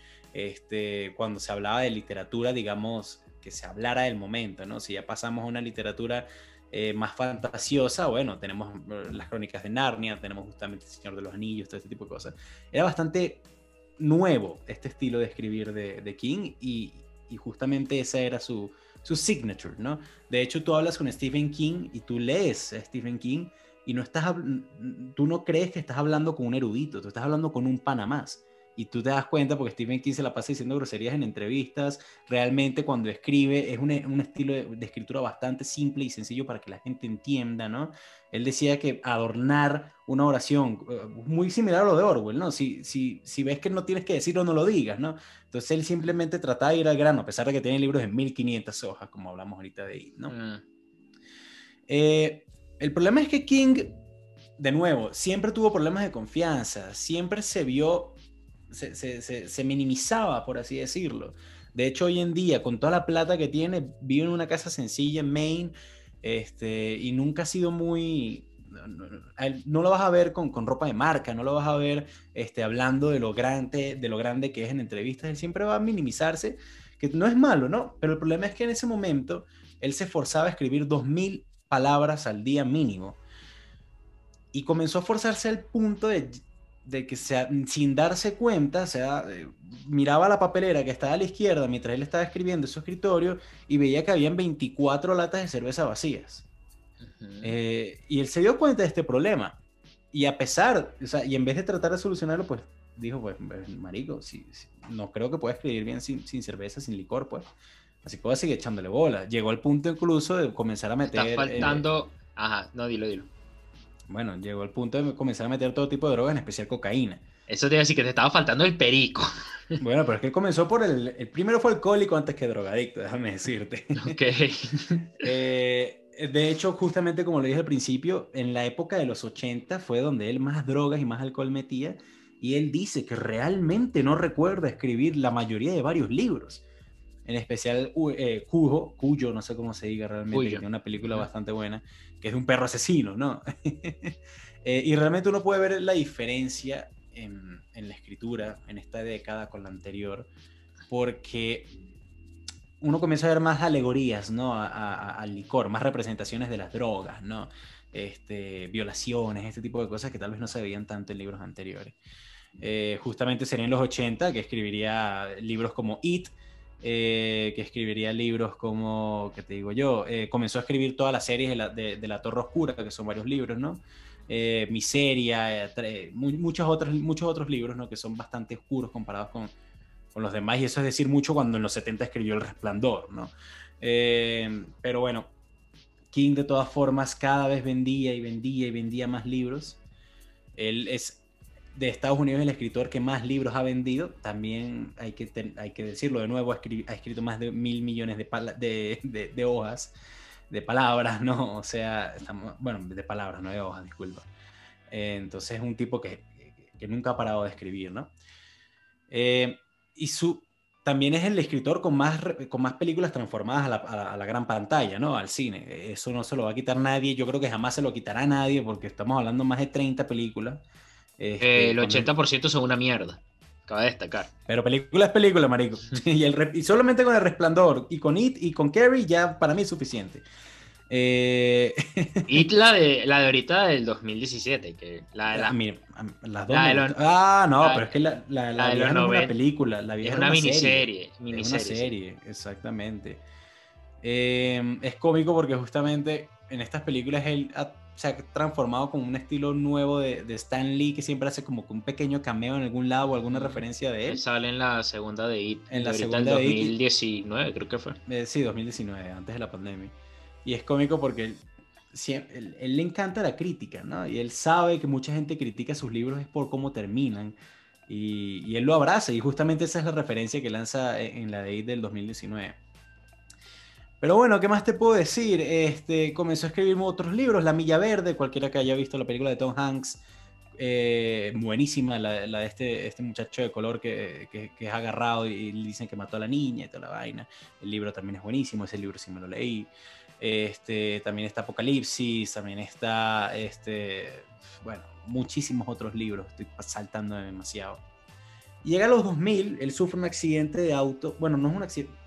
cuando se hablaba de literatura, digamos, que se hablara del momento, ¿no? Si ya pasamos a una literatura más fantasiosa, bueno, tenemos las Crónicas de Narnia, tenemos justamente El Señor de los Anillos, todo este tipo de cosas. Era bastante nuevo este estilo de escribir de King, y justamente esa era su signature, ¿no? De hecho, tú hablas con Stephen King y tú lees a Stephen King y tú no crees que estás hablando con un erudito, tú estás hablando con un pana más. Y tú te das cuenta porque Stephen King se la pasa diciendo groserías en entrevistas. Realmente cuando escribe es un estilo de escritura bastante simple y sencillo para que la gente entienda, ¿no? Él decía que adornar una oración, muy similar a lo de Orwell, ¿no? Si ves que no tienes que decirlo, no lo digas, ¿no? Entonces él simplemente trataba de ir al grano, a pesar de que tiene libros de 1500 hojas, como hablamos ahorita de ahí, ¿no? El problema es que King, de nuevo, siempre tuvo problemas de confianza, siempre se vio... Se minimizaba, por así decirlo. De hecho, hoy en día, con toda la plata que tiene, vive en una casa sencilla en Maine, y nunca ha sido muy... No lo vas a ver con ropa de marca, no lo vas a ver hablando de lo grande que es en entrevistas. Él siempre va a minimizarse, que no es malo, ¿no? Pero el problema es que en ese momento él se forzaba a escribir 2000 palabras al día mínimo, y comenzó a forzarse al punto de que sin darse cuenta, miraba la papelera que estaba a la izquierda mientras él estaba escribiendo en su escritorio y veía que habían 24 latas de cerveza vacías. Uh-huh. Y él se dio cuenta de este problema, y en vez de tratar de solucionarlo, pues dijo, pues marico, no creo que pueda escribir bien sin cerveza, sin licor, pues así que voy a seguir echándole bola. Llegó al punto incluso de comenzar a meter... Está faltando... Ajá, no, dilo. Bueno, llegó al punto de comenzar a meter todo tipo de drogas, en especial cocaína. Eso te iba a decir que te estaba faltando el perico. Bueno, pero es que él comenzó por el primero fue alcohólico antes que drogadicto, déjame decirte. Ok. De hecho, justamente como lo dije al principio, en la época de los 80 fue donde él más drogas y más alcohol metía. y él dice que realmente no recuerda escribir la mayoría de varios libros, en especial Cujo, no sé cómo se diga realmente, que es una película bastante buena, que es de un perro asesino, ¿no? Y realmente uno puede ver la diferencia en la escritura en esta década con la anterior, porque uno comienza a ver más alegorías, ¿no? Al licor, más representaciones de las drogas, ¿no? Violaciones, este tipo de cosas que tal vez no se veían tanto en libros anteriores. Justamente serían los 80 que escribiría libros como It, que escribiría libros como, ¿qué te digo yo? Comenzó a escribir todas las series de la Torre Oscura, que son varios libros, ¿no? Miseria, muchos otros libros, ¿no? Que son bastante oscuros comparados con los demás, y eso es decir mucho cuando en los 70 escribió El Resplandor, ¿no? Pero bueno, King de todas formas cada vez vendía y vendía y vendía más libros. Él es de Estados Unidos el escritor que más libros ha vendido, también hay que decirlo de nuevo, ha escrito más de 1.000 millones de hojas, de palabras, ¿no? O sea, de palabras, no de hojas, disculpa. Entonces es un tipo que nunca ha parado de escribir, ¿no? Y también es el escritor con más películas transformadas a la gran pantalla, ¿no? Al cine. Eso no se lo va a quitar nadie. Yo creo que jamás se lo quitará nadie, porque estamos hablando más de 30 películas. El 80% son una mierda, cabe destacar. Pero película es película, marico. Y solamente con El Resplandor, y con It, y con Carrie, ya para mí es suficiente. It, la de ahorita del 2017, que pero es que la de los 90 no es una película, la vieja es una miniserie. Es una serie, sí. Exactamente. Es cómico porque justamente en estas películas él se ha transformado como un estilo nuevo de Stan Lee, que siempre hace como un pequeño cameo en algún lado o alguna referencia de él. Él sale en la segunda de It, en la segunda de 2019, creo que fue. Sí, 2019, antes de la pandemia. Y es cómico porque él le encanta la crítica, ¿no? Y él sabe que mucha gente critica sus libros es por cómo terminan. Y él lo abraza, y justamente esa es la referencia que lanza en la de It del 2019. Pero bueno, ¿qué más te puedo decir? Comenzó a escribir otros libros, La Milla Verde, cualquiera que haya visto la película de Tom Hanks, buenísima, la de este muchacho de color que es agarrado y le dicen que mató a la niña y toda la vaina. El libro también es buenísimo, ese libro sí me lo leí. También está Apocalipsis, también está, muchísimos otros libros, estoy saltando demasiado. Llega a los 2000, él sufre un accidente de auto, bueno, no es un accidente,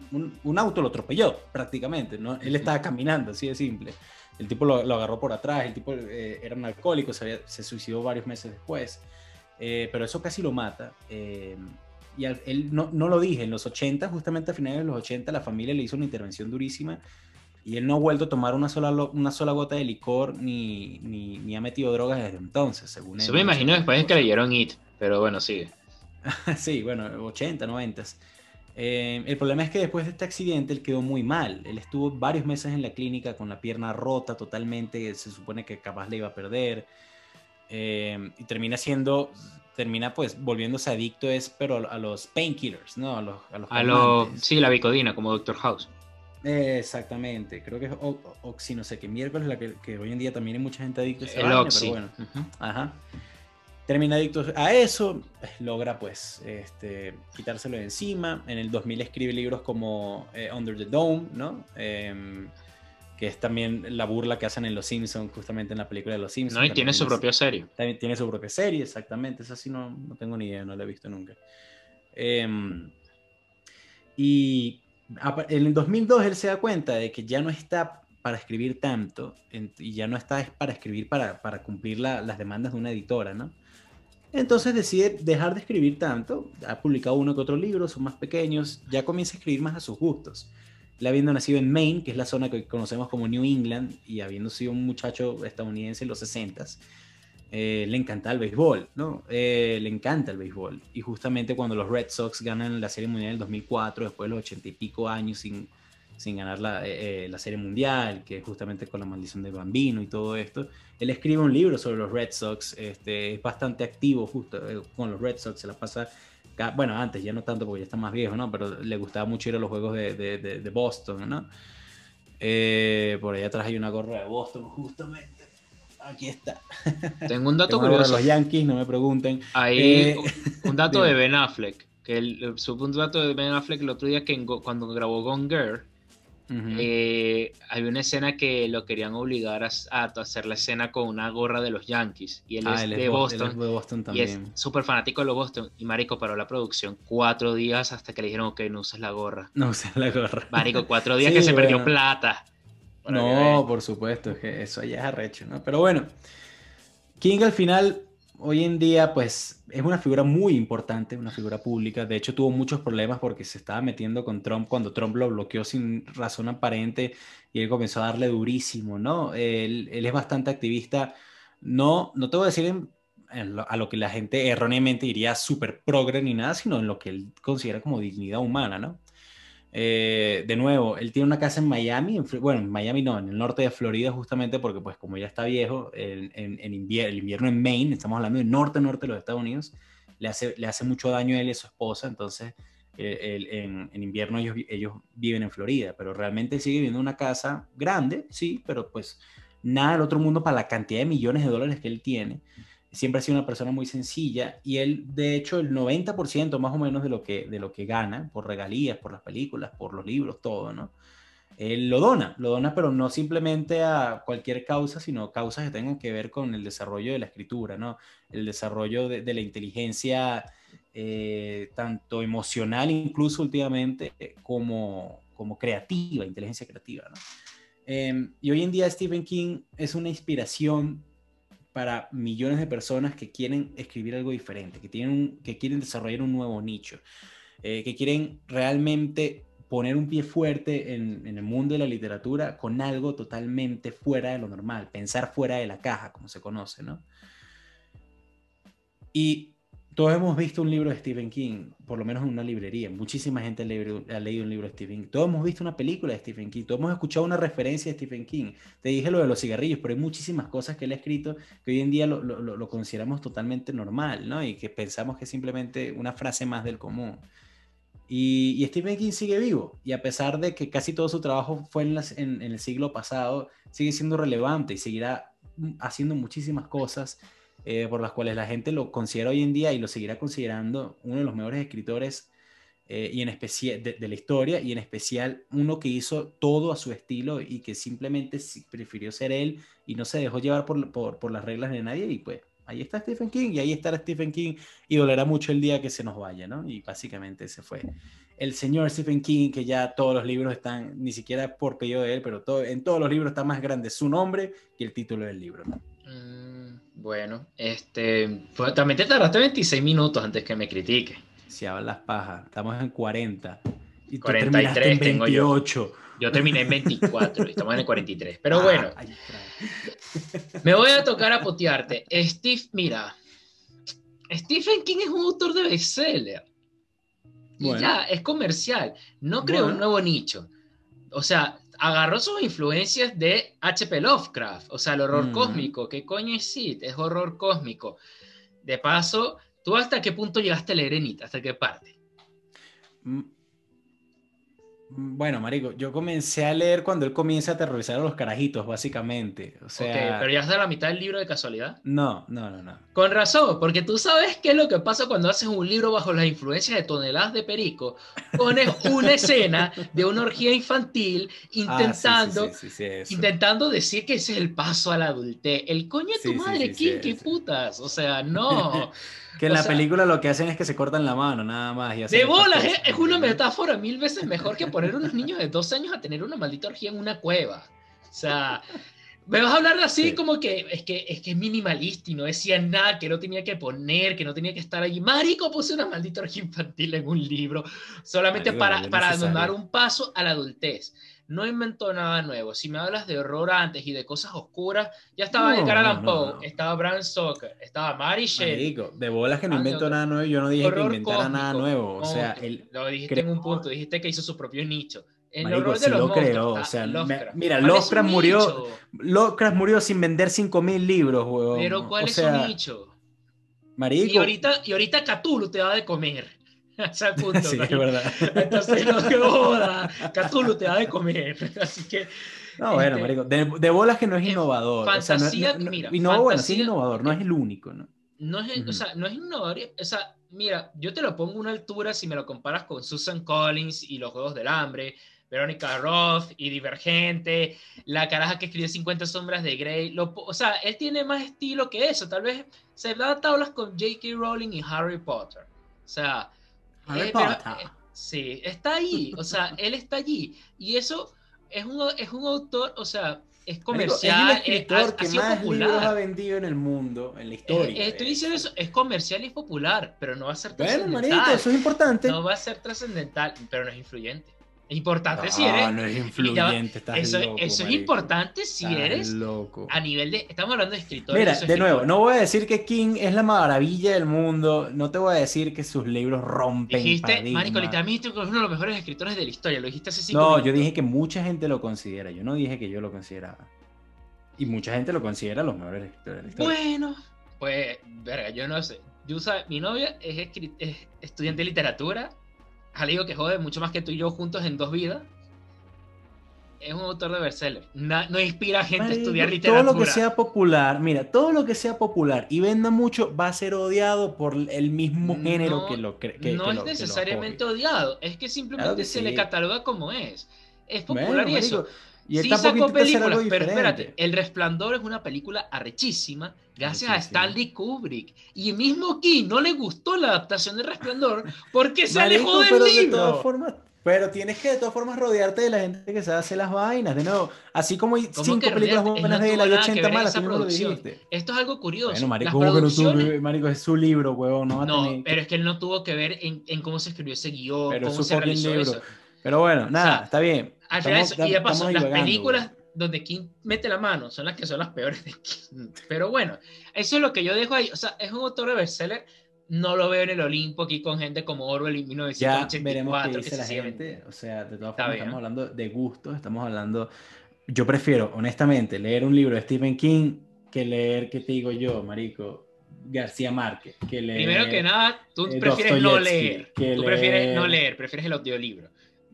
un auto lo atropelló prácticamente, ¿no? Él estaba caminando, así de simple. El tipo lo agarró por atrás, el tipo era un alcohólico, se suicidó varios meses después, pero eso casi lo mata. Y él, no lo dije, en los 80, justamente a finales de los 80, la familia le hizo una intervención durísima, y él no ha vuelto a tomar una sola gota de licor ni ha metido drogas desde entonces, según él. Yo me imagino después que leyeron It, pero bueno, sigue. Sí, bueno, 80, 90. El problema es que después de este accidente él quedó muy mal. Él estuvo varios meses en la clínica con la pierna rota totalmente. Se supone que capaz la iba a perder. Y termina volviéndose adicto, pero a los painkillers, ¿no? Sí, la bicodina, como Doctor House. Exactamente, creo que es Oxy, no sé qué miércoles, la que hoy en día también hay mucha gente adicta a ese baño, pero bueno. Uh-huh. Ajá. Termina adicto a eso, logra quitárselo de encima. En el 2000 escribe libros como Under the Dome, ¿no? Que es también la burla que hacen en Los Simpsons, justamente en la película de Los Simpsons. No, y tiene su propia serie. También tiene su propia serie, exactamente. Esa sí no tengo ni idea, no la he visto nunca. Y en el 2002 él se da cuenta de que ya no está para escribir tanto, y ya no está para escribir para cumplir las demandas de una editora, ¿no? Entonces decide dejar de escribir tanto, ha publicado uno que otro libro, son más pequeños, ya comienza a escribir más a sus gustos. Él habiendo nacido en Maine, que es la zona que conocemos como New England, y habiendo sido un muchacho estadounidense en los 60s, le encanta el béisbol, ¿no? Le encanta el béisbol. Y justamente cuando los Red Sox ganan la Serie Mundial en el 2004, después de los 80 y pico años sin ganar la Serie Mundial, que justamente con la maldición del Bambino y todo esto, él escribe un libro sobre los Red Sox, es bastante activo con los Red Sox, se la pasa, bueno, antes ya no tanto porque ya está más viejo, ¿no? Pero le gustaba mucho ir a los juegos de Boston, ¿no? Por allá atrás hay una gorra de Boston, justamente. Aquí está. Tengo un dato curioso. Los Yankees, no me pregunten. Ahí, un dato de Ben Affleck. Que supo un dato de Ben Affleck el otro día que cuando grabó Gone Girl, había una escena que lo querían obligar a hacer la escena con una gorra de los Yankees. Y él es de Boston. Él es de Boston también. Y es súper fanático de los Boston. Y marico, paró la producción 4 días hasta que le dijeron, ok, no uses la gorra. No uses la gorra. Marico, 4 días sí, que se perdió plata. No, por supuesto, es que eso allá es arrecho, ¿no? Pero bueno, King al final, hoy en día, pues, es una figura muy importante, una figura pública. De hecho, tuvo muchos problemas porque se estaba metiendo con Trump cuando Trump lo bloqueó sin razón aparente y él comenzó a darle durísimo, ¿no? Él es bastante activista. No te voy a decir a lo que la gente erróneamente diría súper progre ni nada, sino en lo que él considera como dignidad humana, ¿no? De nuevo, él tiene una casa en Miami, en Miami no, en el norte de Florida justamente porque pues como ya está viejo, el invierno en Maine, estamos hablando del norte de los Estados Unidos, le hace mucho daño a él y a su esposa, entonces en invierno ellos viven en Florida, pero realmente sigue viviendo una casa grande, sí, pero pues nada del otro mundo para la cantidad de millones de dólares que él tiene. Siempre ha sido una persona muy sencilla y él, de hecho, el 90% más o menos de lo que gana por regalías, por las películas, por los libros, todo, ¿no? Él lo dona, pero no simplemente a cualquier causa, sino causas que tengan que ver con el desarrollo de la escritura, ¿no? El desarrollo de la inteligencia, tanto emocional incluso últimamente, como creativa, inteligencia creativa, ¿no? Y hoy en día Stephen King es una inspiración para millones de personas que quieren escribir algo diferente, que quieren desarrollar un nuevo nicho, que quieren realmente poner un pie fuerte en el mundo de la literatura con algo totalmente fuera de lo normal, pensar fuera de la caja, como se conoce, ¿no? Y todos hemos visto un libro de Stephen King, por lo menos en una librería, muchísima gente ha leído un libro de Stephen King, todos hemos visto una película de Stephen King, todos hemos escuchado una referencia de Stephen King, te dije lo de los cigarrillos, pero hay muchísimas cosas que él ha escrito que hoy en día lo consideramos totalmente normal, ¿no? Y que pensamos que es simplemente una frase más del común. Y Stephen King sigue vivo, y a pesar de que casi todo su trabajo fue en el siglo pasado, sigue siendo relevante y seguirá haciendo muchísimas cosas por las cuales la gente lo considera hoy en día y lo seguirá considerando uno de los mejores escritores y en especial de la historia, y en especial uno que hizo todo a su estilo y que simplemente prefirió ser él y no se dejó llevar por las reglas de nadie. Y pues ahí está Stephen King, y ahí estará Stephen King, y dolerá mucho el día que se nos vaya, ¿no? Y básicamente ese fue el señor Stephen King, que ya todos los libros están, ni siquiera por pedido de él, pero en todos los libros está más grande su nombre que el título del libro, ¿no? Bueno, pues, también te tardaste 26 minutos antes que me critique. Si hablas paja, estamos en 40. Y 43 en 28. Tengo yo terminé en 24 y estamos en el 43. Pero bueno, me voy a tocar a potearte. Mira, Stephen King es un autor de bestseller. Bueno. Y ya, es comercial. No creó un nuevo nicho. O sea, agarró sus influencias de H.P. Lovecraft, o sea, el horror cósmico. ¿Qué coño es It? Es horror cósmico. De paso, ¿tú hasta qué punto llegaste a leer en It? ¿Hasta qué parte? Bueno, marico, yo comencé a leer cuando él comienza a aterrorizar a los carajitos, básicamente. O sea, okay, ¿pero ya hasta la mitad del libro de casualidad? No. Con razón, porque tú sabes qué es lo que pasa cuando haces un libro bajo las influencias de toneladas de perico. Pones una escena de una orgía infantil intentando decir que ese es el paso a la adultez. El coño de tu madre, King, qué putas. O sea, no... Que en la película lo que hacen es que se cortan la mano, nada más. Y de bolas, es una metáfora 1000 veces mejor que poner a unos niños de 12 años a tener una maldita orgía en una cueva. O sea, me vas a hablar así como que es que es minimalista y no decía nada, que no tenía que poner, que no tenía que estar allí. Marico, puse una maldita orgía infantil en un libro solamente para dar un paso a la adultez. No inventó nada nuevo. Si me hablas de horror antes y de cosas oscuras, ya estaba Edgar Allan Poe, estaba Bram Stoker, estaba Mary Shelley. De bolas que no inventó nada nuevo. Yo no dije que inventara nada nuevo. O sea, él lo dijiste en un punto, dijiste que hizo su propio nicho. El horror de los monstruos. O sea, Lovecraft. Mira, Lovecraft murió sin vender 5.000 libros, huevón. Pero ¿cuál es su nicho? Marico. Y ahorita Cthulhu te da de comer. Punto, sí, es verdad. Entonces no te jodas, Cthulhu te da de comer, así que No, bueno, marico, de bolas que no es innovador. Fantasía, o sea, no, mira. Innovador, bueno, sí es innovador, no es el único, ¿no? No es, o sea, no es innovador, o sea, mira, yo te lo pongo a una altura si me lo comparas con Susan Collins y Los Juegos del Hambre, Verónica Roth y Divergente, la caraja que escribió 50 sombras de Grey, o sea, él tiene más estilo que eso, tal vez se da tablas con J.K. Rowling y Harry Potter, o sea, Harry Potter. Sí, está ahí, o sea, él está allí, y eso es un autor, o sea, es comercial, es el escritor que más libros ha vendido en el mundo, en la historia. Estoy diciendo eso, es comercial y es popular, pero no va a ser trascendental. Bueno, marico, eso es importante. No va a ser trascendental, pero no es influyente. Es importante si eres. No es influyente, estás loco. Eso es importante si eres. Loco. A nivel de. Estamos hablando de escritores. Mira, de nuevo, no voy a decir que King es la maravilla del mundo. No te voy a decir que sus libros rompen. Dijiste, Marico, literalmente es uno de los mejores escritores de la historia. Lo dijiste hace 5 minutos. No, yo dije que mucha gente lo considera. Yo no dije que yo lo consideraba. Y mucha gente lo considera los mejores escritores de la historia. Bueno, pues, verga, yo no sé. Mi novia es estudiante de literatura. Le digo que jode mucho más que tú y yo juntos en 2 vidas. Es un autor de bestseller. No inspira a gente a estudiar literatura. Todo lo que sea popular, mira, todo lo que sea popular y venda mucho va a ser odiado por el mismo género que lo cree. No es necesariamente odiado, es que simplemente se le cataloga como es. Es popular bueno, y eso. Marico, y sí sacó películas, pero espérate, El Resplandor es una película arrechísima gracias a Stanley Kubrick, y mismo King no le gustó la adaptación del Resplandor porque se alejó del libro. Pero tienes que de todas formas rodearte de la gente que sabe hacer las vainas, de nuevo, así como hay 5 películas buenas de él, hay 80 malas, tú no lo dijiste. Esto es algo curioso. Bueno, marico, marico, es su libro, huevón. No, pero es que él no tuvo que ver en cómo se escribió ese guión, cómo se realizó eso. Pero bueno, nada, está bien. Y de paso, las películas donde King mete la mano son las que son las peores de King. Pero bueno, eso es lo que yo dejo ahí. O sea, es un autor de bestseller. No lo veo en el Olimpo aquí con gente como Orwell en 1984. Ya veremos qué dice la gente. O sea, de todas formas, estamos hablando de gustos. Estamos hablando... Yo prefiero, honestamente, leer un libro de Stephen King que leer, ¿qué te digo yo, marico? García Márquez. Que leer, primero que nada, tú prefieres no leer. Prefieres el audiolibro.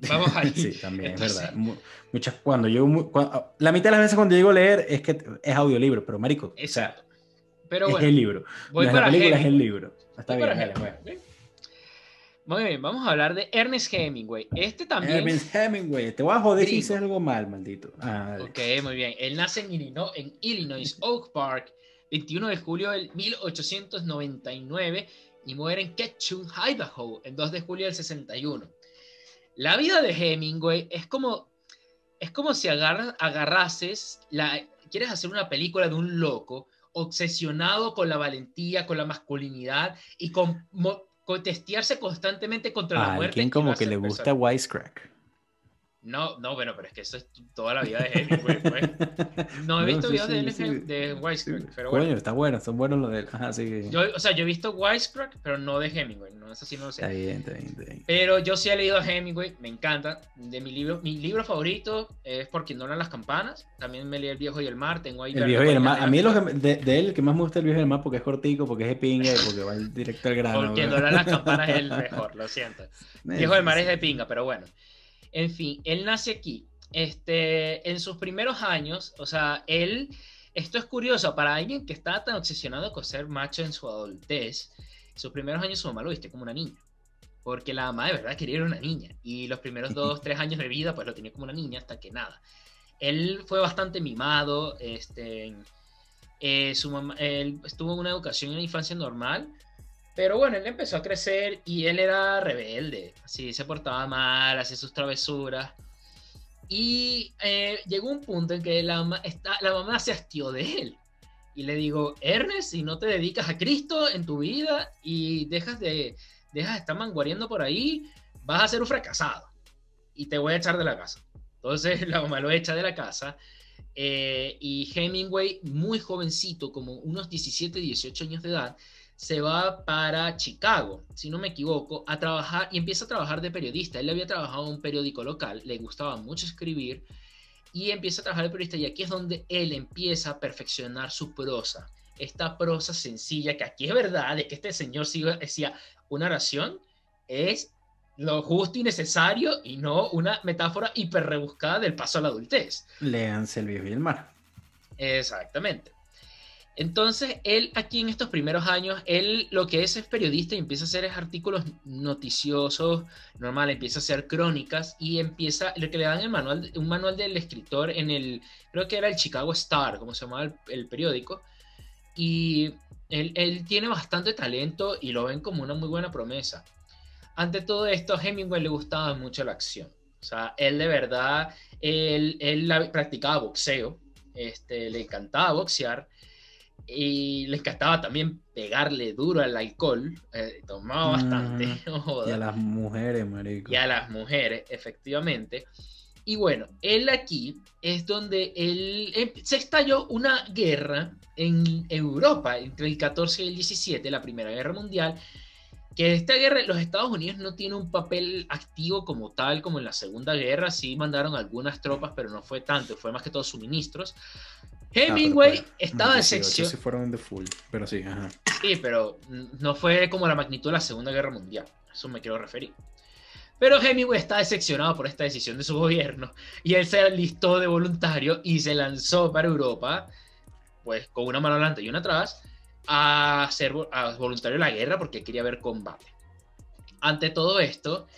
Vamos a sí, también. Entonces, es verdad. La mitad de las veces cuando digo leer es que es audiolibro, pero marico, exacto. Pero bueno, es el libro. Voy para la película, es el libro. Está bien, dale, pues. Muy bien, vamos a hablar de Ernest Hemingway. Este también. Ernest Hemingway, te voy a joder si hice algo mal, maldito. Ok, muy bien. Él nace en Illinois, Oak Park, 21 de julio del 1899 y muere en Ketchum, Idaho, el 2 de julio del 61. La vida de Hemingway es como si agarrases, quieres hacer una película de un loco obsesionado con la valentía, con la masculinidad y con contestarse constantemente contra la muerte. ¿Quién como que le gusta Wisecrack? No, bueno, pero es que eso es toda la vida de Hemingway. Pues. No he visto videos de Wisecrack, pero bueno. Coño, está bueno, son buenos los de él. Sí. Yo he visto Wisecrack, pero no de Hemingway, no, eso sí no lo sé. Está bien. Pero yo sí he leído a Hemingway, me encanta. De mi libro favorito es Por quien donan las campanas. También me leí El viejo y el mar, tengo ahí... El viejo y el mar, a mí de él que más me gusta El viejo y el mar porque es cortico, porque es de pinga y porque va directo al grano. Por quien donan las campanas es el mejor, lo siento. El viejo y el mar es de pinga, pero bueno. En fin, él nace aquí. En sus primeros años, o sea, él... Esto es curioso, para alguien que está tan obsesionado con ser macho en su adultez, sus primeros años su mamá lo viste como una niña. Porque la mamá de verdad quería ir una niña. Y los primeros 2, 3 años de vida, pues lo tenía como una niña hasta que nada. Él fue bastante mimado. Su mamá, él tuvo una educación y una infancia normal. Pero bueno, él empezó a crecer y él era rebelde, así se portaba mal, hacía sus travesuras. Y llegó un punto en que la mamá se hastió de él. Y le digo, Ernest, si no te dedicas a Cristo en tu vida y dejas de estar manguareando por ahí, vas a ser un fracasado y te voy a echar de la casa. Entonces la mamá lo echa de la casa. Y Hemingway, muy jovencito, como unos 17, 18 años de edad, se va para Chicago, si no me equivoco, a trabajar, y empieza a trabajar de periodista. Él había trabajado en un periódico local, le gustaba mucho escribir, y empieza a trabajar de periodista, y aquí es donde él empieza a perfeccionar su prosa. Esta prosa sencilla, que aquí es verdad, de que este señor decía, una oración es lo justo y necesario y no una metáfora hiper rebuscada del paso a la adultez. Léanse El viejo y el mar. Exactamente. Entonces, él aquí en estos primeros años, él lo que es periodista y empieza a hacer es artículos noticiosos, normal, empieza a hacer crónicas y empieza, lo que le dan el manual, un manual del escritor en el, creo que era el Chicago Star, como se llamaba el periódico, y él tiene bastante talento y lo ven como una muy buena promesa. Ante todo esto, a Hemingway le gustaba mucho la acción, o sea, él de verdad, él practicaba boxeo, le encantaba boxear, y le encantaba también pegarle duro al alcohol, tomaba bastante, y a las mujeres, marico. Y a las mujeres, efectivamente. Y bueno, él aquí es donde se estalló una guerra en Europa entre el 14 y el 17, la Primera Guerra Mundial, que esta guerra los Estados Unidos no tiene un papel activo como tal, como en la Segunda Guerra, sí mandaron algunas tropas, pero no fue tanto, fue más que todo suministros. Hemingway estaba decepcionado. Sí, fueron de full, pero sí, ajá. Sí, pero no fue como la magnitud de la Segunda Guerra Mundial, eso me quiero referir. Pero Hemingway está decepcionado por esta decisión de su gobierno y él se alistó de voluntario y se lanzó para Europa, pues con una mano adelante y una atrás, a ser voluntario en la guerra porque quería ver combate. Ante todo esto,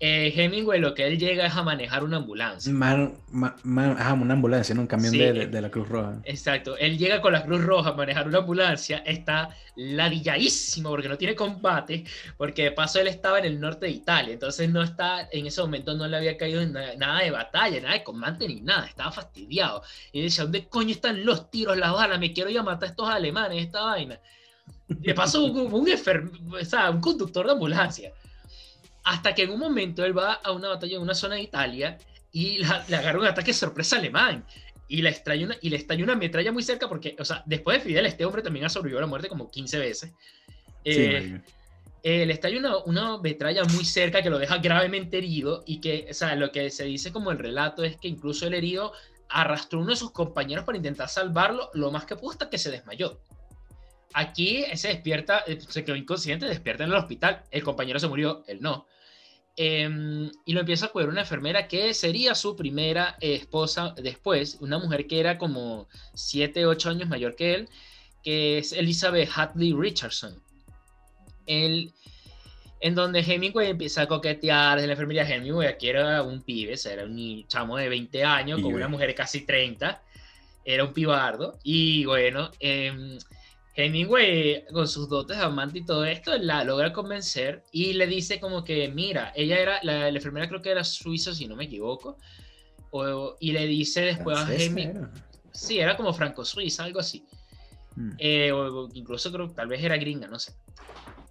Hemingway lo que él llega es a manejar una ambulancia. Una ambulancia, ¿no? Un camión, sí, de la Cruz Roja. Exacto, él llega con la Cruz Roja a manejar una ambulancia, está ladilladísimo porque no tiene combate, porque de paso él estaba en el norte de Italia, entonces no está, en ese momento no le había caído nada de batalla, nada de combate ni nada, estaba fastidiado. Y él decía, ¿dónde coño están los tiros, las balas? Me quiero ir a matar a estos alemanes, esta vaina. De paso un conductor de ambulancia. Hasta que en un momento él va a una batalla en una zona de Italia y le agarra un ataque sorpresa alemán y le estalla una metralla muy cerca porque, o sea, después de Fidel, este hombre también ha sobrevivido a la muerte como 15 veces. Le estalla una metralla muy cerca que lo deja gravemente herido y que, o sea, lo que se dice como el relato es que incluso el herido arrastró a uno de sus compañeros para intentar salvarlo lo más que pudo hasta que se desmayó. Aquí se despierta, se quedó inconsciente, despierta en el hospital, el compañero se murió, él no. Y lo empieza a cuidar una enfermera que sería su primera esposa después, una mujer que era como 7, 8 años mayor que él, que es Elizabeth Hadley Richardson. En donde Hemingway empieza a coquetear desde la enfermería. Hemingway aquí era un pibe, o sea, era un chamo de 20 años, con una mujer de casi 30, era un pibardo, y bueno... Hemingway, con sus dotes de amante y todo esto, la logra convencer y le dice como que, mira, ella era, la enfermera creo que era suiza, si no me equivoco, y le dice después a Hemingway, sí, era como franco-suiza, algo así, o incluso creo que tal vez era gringa, no sé.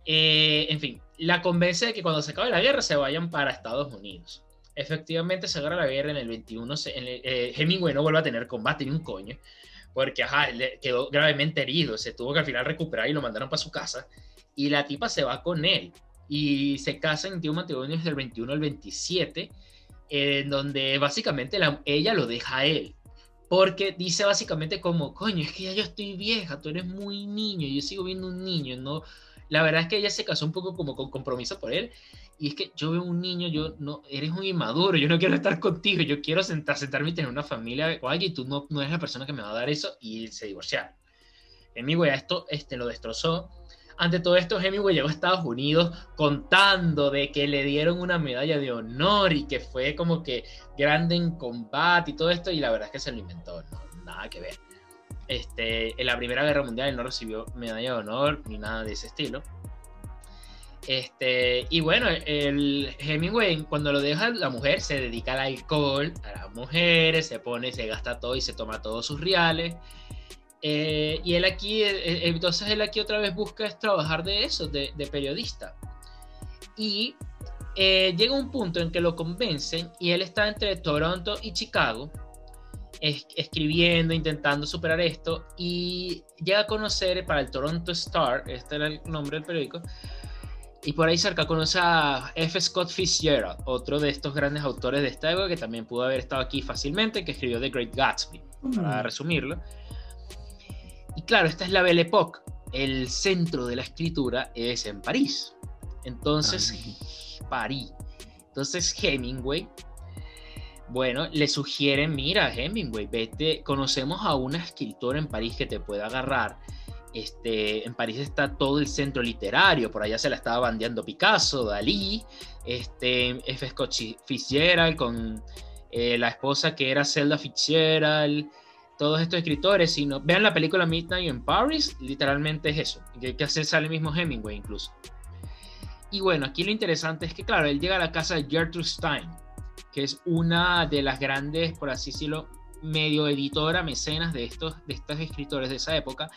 En fin, la convence de que cuando se acabe la guerra se vayan para Estados Unidos. Efectivamente se agarra la guerra en el 21, Hemingway no vuelve a tener combate ni un coño, porque le quedó gravemente herido, se tuvo que al final recuperar y lo mandaron para su casa, y la tipa se va con él, y se casan en un matrimonio del 21 al 27, en donde básicamente ella lo deja a él, porque dice básicamente como, coño, es que ya yo estoy vieja, tú eres muy niño, yo sigo viendo un niño, ¿no? La verdad es que ella se casó un poco como con compromiso por él, y es que yo veo un niño, yo no, eres un inmaduro, yo no quiero estar contigo, yo quiero sentarme y tener una familia con alguien, y tú no eres la persona que me va a dar eso, y se divorciaron. Hemingway esto lo destrozó. Ante todo esto, Hemingway llegó a Estados Unidos contando de que le dieron una medalla de honor y que fue como que grande en combate y todo esto, y la verdad es que se lo inventó, no, nada que ver. En la Primera Guerra Mundial él no recibió medalla de honor ni nada de ese estilo. Y bueno, el Hemingway cuando lo deja la mujer se dedica al alcohol, a las mujeres, se gasta todo y se toma todos sus reales. Y él aquí, entonces él aquí otra vez busca es trabajar de eso, de periodista. Y llega un punto en que lo convencen y él está entre Toronto y Chicago escribiendo, intentando superar esto y llega a conocer para el Toronto Star, este era el nombre del periódico, y por ahí cerca conoce a F. Scott Fitzgerald, otro de estos grandes autores de esta época que también pudo haber estado aquí fácilmente, que escribió The Great Gatsby, para resumirlo. Y claro, esta es la Belle Époque, el centro de la escritura es en París. Entonces, París. Entonces Hemingway, bueno, le sugieren, mira Hemingway, vete, conocemos a una escritora en París que te puede agarrar. En París está todo el centro literario, por allá se la estaba bandeando Picasso, Dalí, F. Scott Fitzgerald con la esposa que era Zelda Fitzgerald, todos estos escritores. Si no, vean la película Midnight in Paris, literalmente es eso, que hace sale el mismo Hemingway incluso. Y bueno, aquí lo interesante es que, claro, él llega a la casa de Gertrude Stein, que es una de las grandes, por así decirlo, medio editora, mecenas de estos escritores de esa época.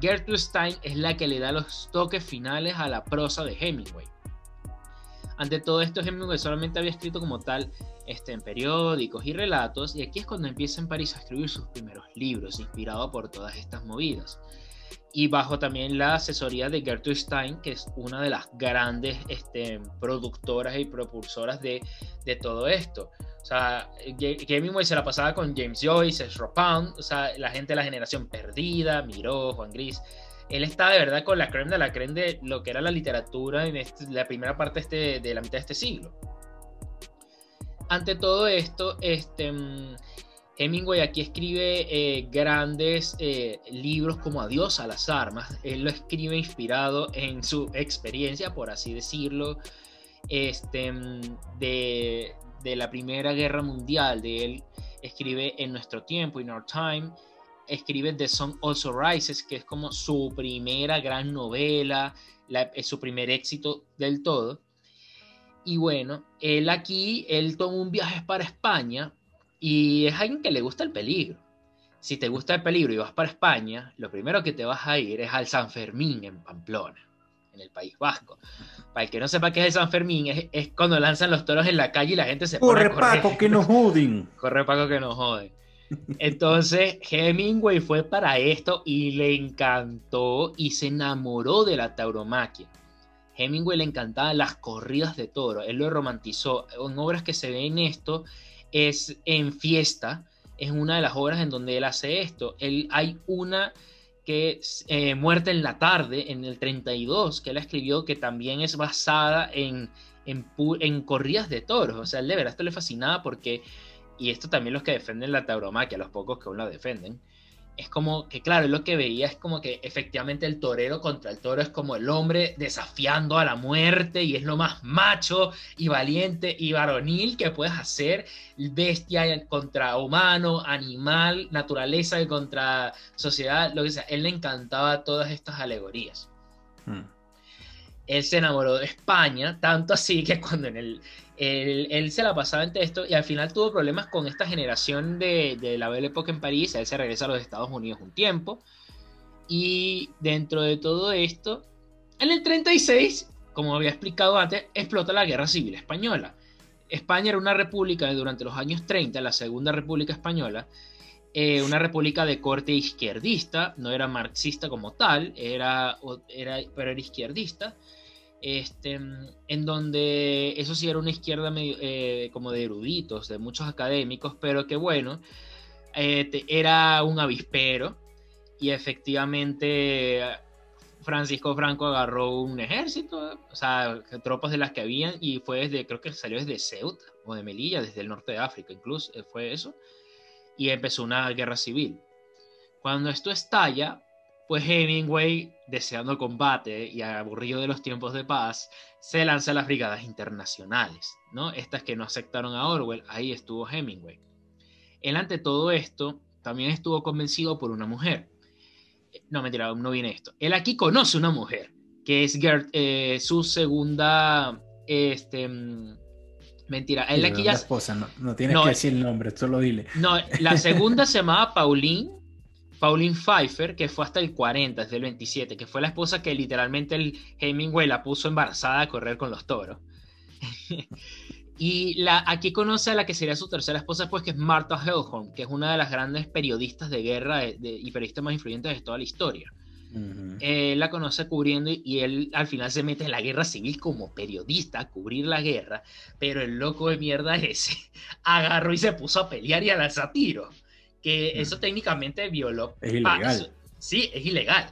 Gertrude Stein es la que le da los toques finales a la prosa de Hemingway. Ante todo esto, Hemingway solamente había escrito como tal en periódicos y relatos, y aquí es cuando empieza en París a escribir sus primeros libros, inspirado por todas estas movidas. Y bajo también la asesoría de Gertrude Stein, que es una de las grandes productoras y propulsoras de todo esto. O sea, Hemingway se la pasaba con James Joyce, Ezra Pound, o sea, la gente de la generación perdida, Miró, Juan Gris. Él estaba de verdad con la creme de lo que era la literatura en la primera parte de la mitad de este siglo. Ante todo esto, Hemingway aquí escribe grandes libros como Adiós a las armas. Él lo escribe inspirado en su experiencia, por así decirlo, de la Primera Guerra Mundial. De él escribe En Nuestro Tiempo, In Our Time. Escribe The Sun Also Rises, que es como su primera gran novela, su primer éxito del todo. Y bueno, él toma un viaje para España. Y es alguien que le gusta el peligro. Si te gusta el peligro y vas para España, lo primero que te vas a ir es al San Fermín en Pamplona, en el País Vasco. Para el que no sepa qué es el San Fermín, es cuando lanzan los toros en la calle y la gente se corre, pone a correr. Paco, que nos joden. Corre, Paco, que nos joden. Entonces, Hemingway fue para esto y le encantó y se enamoró de la tauromaquia. Hemingway le encantaban las corridas de toros. Él lo romantizó. En obras que se ven esto... es en Fiesta, es una de las obras en donde él hace esto. Hay una que es Muerte en la Tarde, en el 32, que él escribió, que también es basada en corridas de toros. O sea, él de verdad esto le fascinaba porque, y esto también los que defienden la tauromaquia, los pocos que aún la defienden, es como que, claro, lo que veía es como que efectivamente el torero contra el toro es como el hombre desafiando a la muerte, y es lo más macho y valiente y varonil que puedes hacer, bestia contra humano, animal, naturaleza contra sociedad, lo que sea. Él le encantaba todas estas alegorías. Él se enamoró de España, tanto así que cuando él se la pasaba entre esto, y al final tuvo problemas con esta generación de la Belle Époque en París. Él se regresa a los Estados Unidos un tiempo, y dentro de todo esto, en el 36, como había explicado antes, explota la Guerra Civil Española. España era una república durante los años 30, la Segunda República Española, una república de corte izquierdista, no era marxista como tal, pero era izquierdista. En donde eso sí era una izquierda medio, como de eruditos, de muchos académicos, pero que bueno, era un avispero, y efectivamente Francisco Franco agarró un ejército, o sea, tropas de las que habían, y fue creo que salió desde Ceuta o de Melilla, desde el norte de África incluso, fue eso, y empezó una guerra civil. Cuando esto estalla, pues Hemingway, deseando combate y aburrido de los tiempos de paz, se lanza a las brigadas internacionales, ¿no? Estas que no aceptaron a Orwell, ahí estuvo Hemingway. Él ante todo esto también estuvo convencido por una mujer. No, mentira, no viene esto. Él aquí conoce una mujer, que es su segunda... Mentira, él aquí ya... esposa, no tienes que decir el nombre, solo dile. No, la segunda se llamaba Pauline Pfeiffer, que fue hasta el 40, desde el 27, que fue la esposa que literalmente el Hemingway la puso embarazada a correr con los toros. Y aquí conoce a la que sería su tercera esposa, pues, que es Martha Gellhorn, que es una de las grandes periodistas de guerra y periodistas más influyentes de toda la historia. Uh-huh. La conoce cubriendo, y él al final se mete en la guerra civil como periodista a cubrir la guerra, pero el loco de mierda ese agarró y se puso a pelear y a lanzar tiros. Que eso técnicamente violó. Es ilegal. Sí, es ilegal.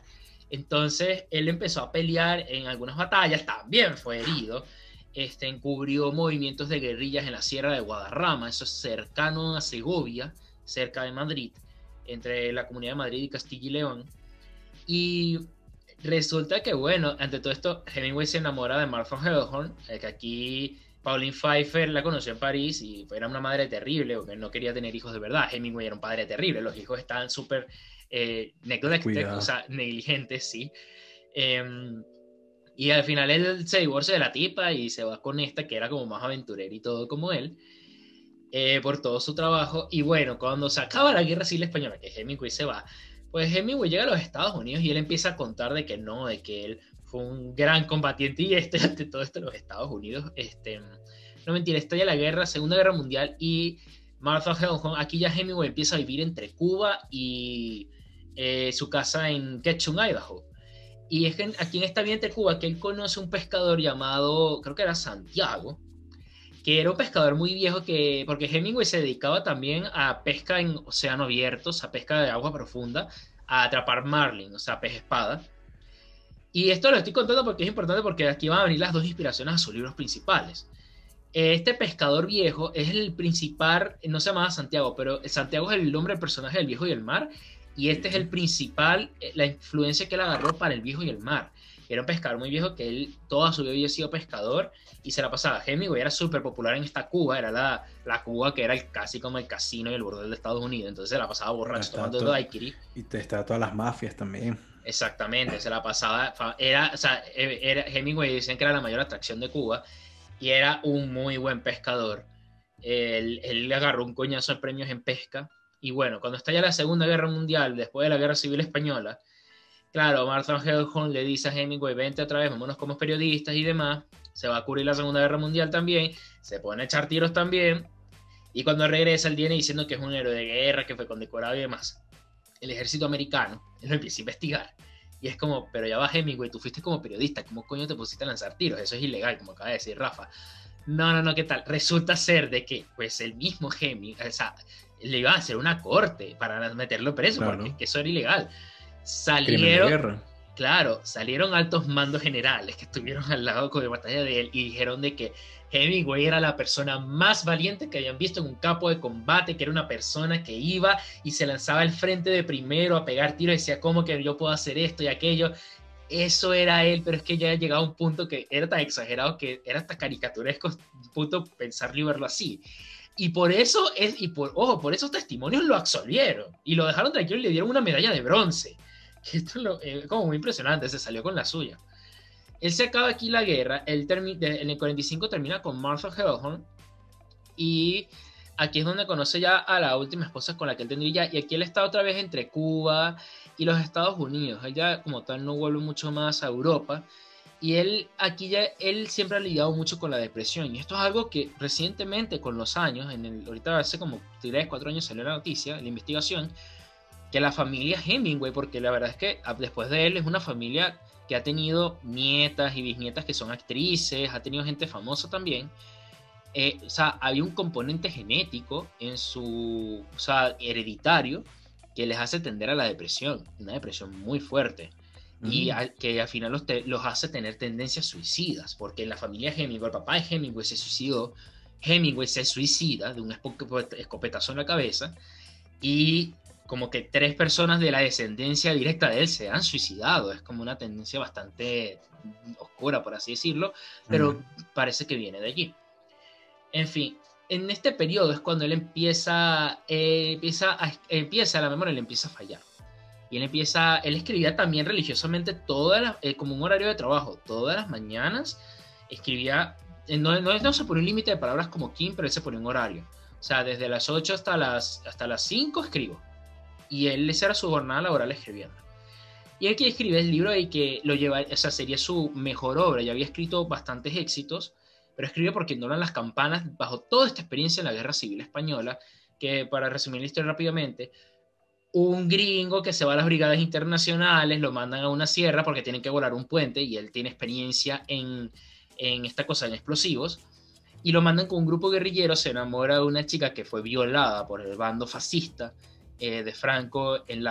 Entonces él empezó a pelear en algunas batallas, también fue herido. encubrió movimientos de guerrillas en la Sierra de Guadarrama, eso es cercano a Segovia, cerca de Madrid, entre la Comunidad de Madrid y Castilla y León. Y resulta que, bueno, ante todo esto, Hemingway se enamora de Martha Gellhorn, que aquí Pauline Pfeiffer la conoció en París y era una madre terrible, porque no quería tener hijos de verdad. Hemingway era un padre terrible, los hijos estaban súper negligentes, sí. Y al final él se divorcia de la tipa y se va con esta, que era como más aventurera y todo como él, por todo su trabajo. Y bueno, cuando se acaba la Guerra Civil Española, que Hemingway se va, pues Hemingway llega a los Estados Unidos y él empieza a contar de que no, de que él fue un gran combatiente y ante todo esto los Estados Unidos, no mentira, estalla la guerra, Segunda Guerra Mundial, y Martha Gellhorn, aquí ya Hemingway empieza a vivir entre Cuba y su casa en Ketchum, Idaho. Y es que aquí en esta vida entre Cuba, que él conoce un pescador llamado, creo que era Santiago, que era un pescador muy viejo, que, porque Hemingway se dedicaba también a pesca en océano abierto, o sea, pesca de agua profunda, a atrapar marlin, o sea, pez espada. Y esto lo estoy contando porque es importante, porque aquí van a venir las dos inspiraciones a sus libros principales. Este pescador viejo es el principal, no se llamaba Santiago, pero Santiago es el nombre del personaje del Viejo y el Mar, y este es el principal, la influencia que él agarró para el Viejo y el Mar. Era un pescador muy viejo que él toda su vida había sido pescador y se la pasaba. Hemingway era súper popular en esta Cuba, era la Cuba que era casi como el casino y el bordel de Estados Unidos, entonces se la pasaba borracho tomando daiquiri. Y te está todas las mafias también. Exactamente, se la pasaba, Hemingway decían que era la mayor atracción de Cuba y era un muy buen pescador. Él le agarró un coñazo de premios en pesca y bueno, cuando estalla la Segunda Guerra Mundial, después de la Guerra Civil Española, claro, Martha Gellhorn le dice a Hemingway, vente otra vez, vámonos como periodistas y demás, se va a cubrir la Segunda Guerra Mundial también, se pone a echar tiros también, y cuando regresa él viene diciendo que es un héroe de guerra, que fue condecorado y demás. El ejército americano lo empieza a investigar, y es como, pero ya va Hemingway, tú fuiste como periodista, ¿cómo coño te pusiste a lanzar tiros? Eso es ilegal, como acaba de decir Rafa. No, ¿qué tal? Resulta ser de que, pues el mismo Hemingway, o sea, le iba a hacer una corte para meterlo preso, claro, porque eso era ilegal. Salieron altos mandos generales que estuvieron al lado con la batalla de él y dijeron de que Hemingway era la persona más valiente que habían visto en un campo de combate, que era una persona que iba y se lanzaba al frente de primero a pegar tiros y decía, ¿cómo que yo puedo hacer esto y aquello? Eso era él, pero es que ya llegaba a un punto que era tan exagerado que era hasta caricaturesco un punto pensarlo y verlo así. Y por eso, por esos testimonios lo absolvieron y lo dejaron tranquilo y le dieron una medalla de bronce. Esto es como muy impresionante, se salió con la suya. Él se acaba aquí la guerra, en el 45 termina con Martha Gellhorn y aquí es donde conoce ya a la última esposa con la que él tendría ya, y aquí él está otra vez entre Cuba y los Estados Unidos. Él ya como tal no vuelve mucho más a Europa y él siempre ha lidiado mucho con la depresión, y esto es algo que recientemente con los años, ahorita hace como 3-4 años salió la noticia, la investigación, que la familia Hemingway, porque la verdad es que después de él es una familia que ha tenido nietas y bisnietas que son actrices, ha tenido gente famosa también, o sea, había un componente genético hereditario, que les hace tender a la depresión, una depresión muy fuerte, y que al final los hace tener tendencias suicidas, porque en la familia Hemingway, el papá de Hemingway se suicidó, Hemingway se suicida de un escopetazo en la cabeza, y como que 3 personas de la descendencia directa de él se han suicidado. Es como una tendencia bastante oscura, por así decirlo, pero parece que viene de allí. En fin, en este periodo es cuando él empieza la memoria, le empieza a fallar. Y él escribía también religiosamente como un horario de trabajo, todas las mañanas escribía, no se ponía un límite de palabras como King, pero él se ponía un horario. O sea, desde las 8 hasta las 5 escribo. Y él, esa era su jornada laboral escribiendo. Y aquí escribe el libro y que lo lleva, o sea, sería su mejor obra. Ya había escrito bastantes éxitos, pero escribe porque donan las campanas bajo toda esta experiencia en la Guerra Civil Española, que para resumir la historia rápidamente, un gringo que se va a las brigadas internacionales, lo mandan a una sierra porque tienen que volar un puente y él tiene experiencia en esta cosa, en explosivos, y lo mandan con un grupo guerrillero, se enamora de una chica que fue violada por el bando fascista de Franco en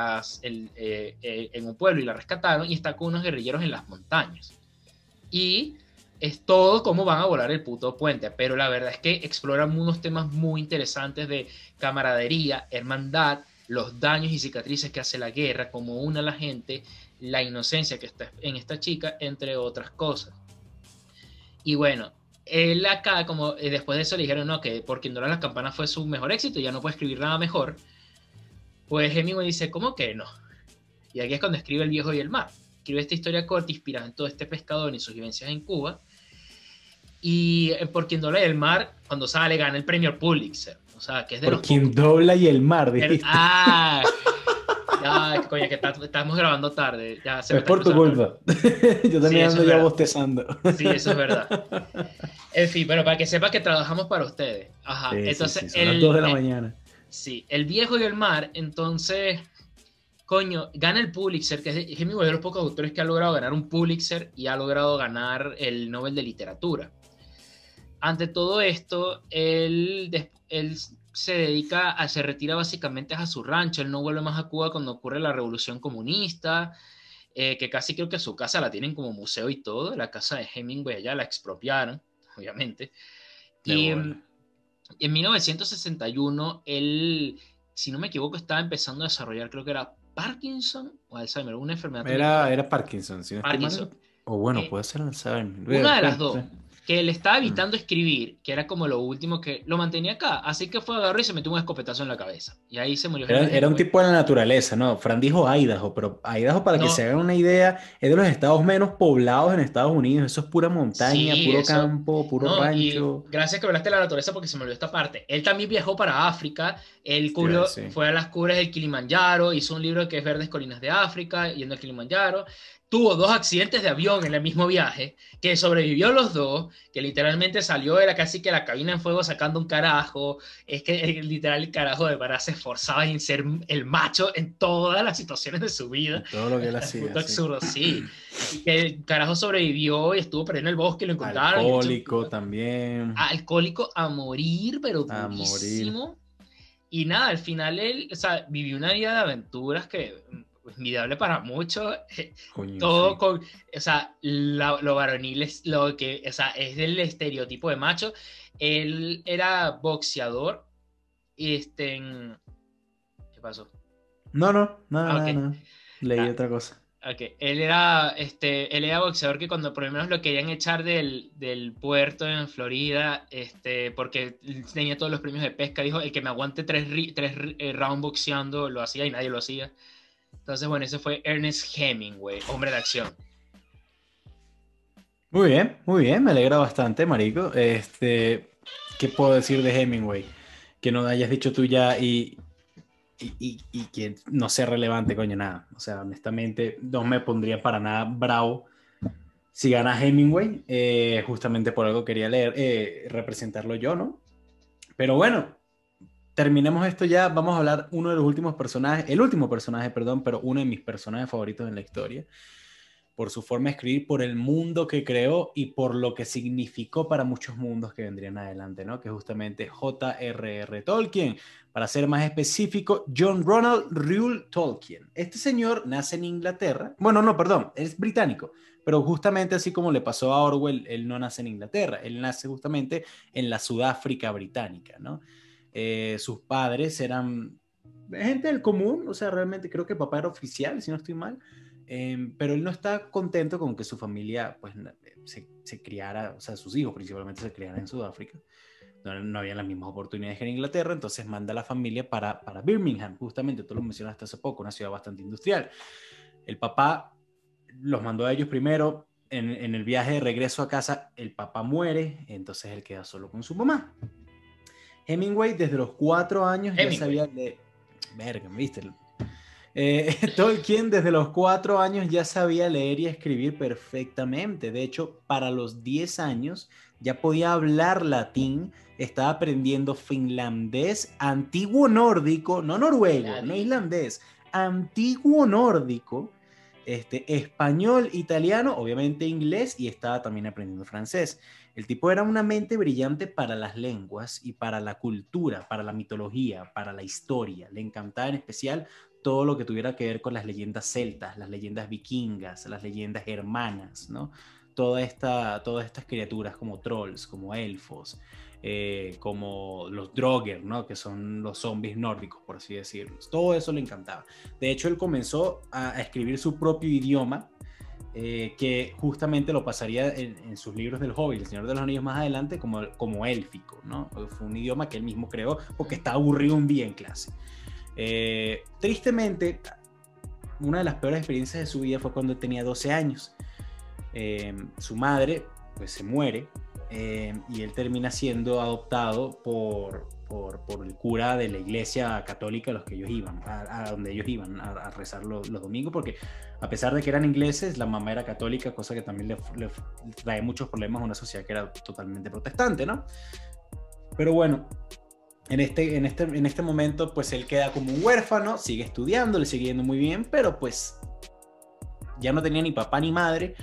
un pueblo y la rescataron y está con unos guerrilleros en las montañas. Y es todo cómo van a volar el puto puente, pero la verdad es que exploran unos temas muy interesantes de camaradería, hermandad, los daños y cicatrices que hace la guerra, cómo une a la gente, la inocencia que está en esta chica, entre otras cosas. Y bueno, él acá, como después de eso le dijeron, no, que Por Quien Doblan las Campanas fue su mejor éxito, ya no puede escribir nada mejor. Pues Hemingway dice, ¿cómo que no? Y aquí es cuando escribe El Viejo y el Mar. Escribe esta historia corta inspirada en todo este pescador y sus vivencias en Cuba. Y Por Quien Dobla y el Mar, cuando sale, gana el premio Pulitzer. O sea, que es de Por Quien Dobla y el Mar, dijiste. ¡Ah! Ya, coño, que estamos grabando tarde. Ya, se es por tu culpa. Yo también ando ya bostezando. Sí, eso es verdad. En fin, bueno, para que sepas que trabajamos para ustedes. Ajá. Sí, entonces, sí, sí, son las 2 de la mañana. Sí, El Viejo y el Mar, entonces... Coño, gana el Pulitzer, que es Hemingway de los pocos autores que ha logrado ganar un Pulitzer y ha logrado ganar el Nobel de Literatura. Ante todo esto, él se dedica, se retira básicamente a su rancho. Él no vuelve más a Cuba cuando ocurre la revolución comunista, que casi creo que su casa la tienen como museo y todo. La casa de Hemingway allá la expropiaron, obviamente. Y en 1961, él, si no me equivoco, estaba empezando a desarrollar, creo que era Parkinson o Alzheimer, una enfermedad. Era Parkinson, sí. Parkinson. O bueno, puede ser Alzheimer. Una de las dos. Que le estaba evitando escribir, que era como lo último que lo mantenía acá. Así que fue a agarrar y se metió un escopetazo en la cabeza. Y ahí se murió. Era un tipo de la naturaleza, ¿no? Fran dijo Idaho, pero Idaho, para que se hagan una idea, es de los estados menos poblados en Estados Unidos. Eso es pura montaña, sí, puro campo, puro rancho. Gracias que hablaste de la naturaleza porque se me olvidó esta parte. Él también viajó para África. Él fue a las cumbres del Kilimanjaro, hizo un libro que es Verdes Colinas de África, yendo al Kilimanjaro. Tuvo 2 accidentes de avión en el mismo viaje, que sobrevivió los 2, que literalmente salió de casi que la cabina en fuego sacando un carajo. Es que literal el carajo de Pará se esforzaba en ser el macho en todas las situaciones de su vida. Todo lo que él hacía. Absurdo, sí. Y que el carajo sobrevivió y estuvo perdiendo el bosque y lo encontraron. Alcohólico también. Alcohólico a morir, pero durísimo. Morir. Y nada, al final él vivió una vida de aventuras que... Envidiable para muchos, todo sí. Con, o sea, lo varonil es lo que, o sea, es del estereotipo de macho. Él era boxeador, ¿qué pasó? No, leí otra cosa. Okay. Él era boxeador que cuando por lo menos lo querían echar del puerto en Florida, porque tenía todos los premios de pesca, dijo, el que me aguante 3 rounds boxeando lo hacía y nadie lo hacía. Entonces, bueno, ese fue Ernest Hemingway, hombre de acción. Muy bien, me alegra bastante, marico. ¿Qué puedo decir de Hemingway? Que no hayas dicho tú ya y que no sea relevante, coño, nada. O sea, honestamente, no me pondría para nada bravo si gana Hemingway. Justamente por algo quería leer, representarlo yo, ¿no? Pero bueno. Terminemos esto ya, vamos a hablar uno de los últimos personajes, el último personaje, perdón, pero uno de mis personajes favoritos en la historia, por su forma de escribir, por el mundo que creó y por lo que significó para muchos mundos que vendrían adelante, ¿no? Que justamente J.R.R. Tolkien, para ser más específico, John Ronald Reuel Tolkien. Este señor nace en Inglaterra, bueno, no, perdón, es británico, pero justamente así como le pasó a Orwell, él no nace en Inglaterra, él nace justamente en la Sudáfrica británica, ¿no? Sus padres eran gente del común, o sea, realmente creo que papá era oficial, si no estoy mal, pero él no está contento con que su familia pues, se criara, o sea, sus hijos principalmente se criaran en Sudáfrica, no habían las mismas oportunidades que en Inglaterra, entonces manda a la familia para Birmingham, justamente, tú lo mencionaste hace poco, una ciudad bastante industrial. El papá los mandó a ellos primero, en el viaje de regreso a casa, el papá muere, entonces él queda solo con su mamá. Hemingway desde los 4 años ya sabía leer. Verga, ¿viste? Tolkien desde los 4 años ya sabía leer y escribir perfectamente. De hecho, para los 10 años ya podía hablar latín, estaba aprendiendo finlandés, antiguo nórdico, no noruego, no islandés, antiguo nórdico, español, italiano, obviamente inglés y estaba también aprendiendo francés. El tipo era una mente brillante para las lenguas y para la cultura, para la mitología, para la historia. Le encantaba en especial todo lo que tuviera que ver con las leyendas celtas, las leyendas vikingas, las leyendas germanas, ¿no? todas estas criaturas como trolls, como elfos, como los droger, ¿no? Que son los zombies nórdicos, por así decirlo. Todo eso le encantaba. De hecho, él comenzó a escribir su propio idioma, que justamente lo pasaría en sus libros del Hobbit, El Señor de los Anillos más adelante, como élfico, ¿no? Fue un idioma que él mismo creó porque estaba aburrido un día en clase. Tristemente, una de las peores experiencias de su vida fue cuando tenía 12 años. Su madre pues se muere, y él termina siendo adoptado por el cura de la iglesia católica a los que ellos iban, a donde ellos iban a rezar los domingos, porque a pesar de que eran ingleses, la mamá era católica, cosa que también le trae muchos problemas a una sociedad que era totalmente protestante, ¿no? Pero bueno, en este momento pues él queda como un huérfano, sigue estudiando, le sigue yendo muy bien, pero pues ya no tenía ni papá ni madre,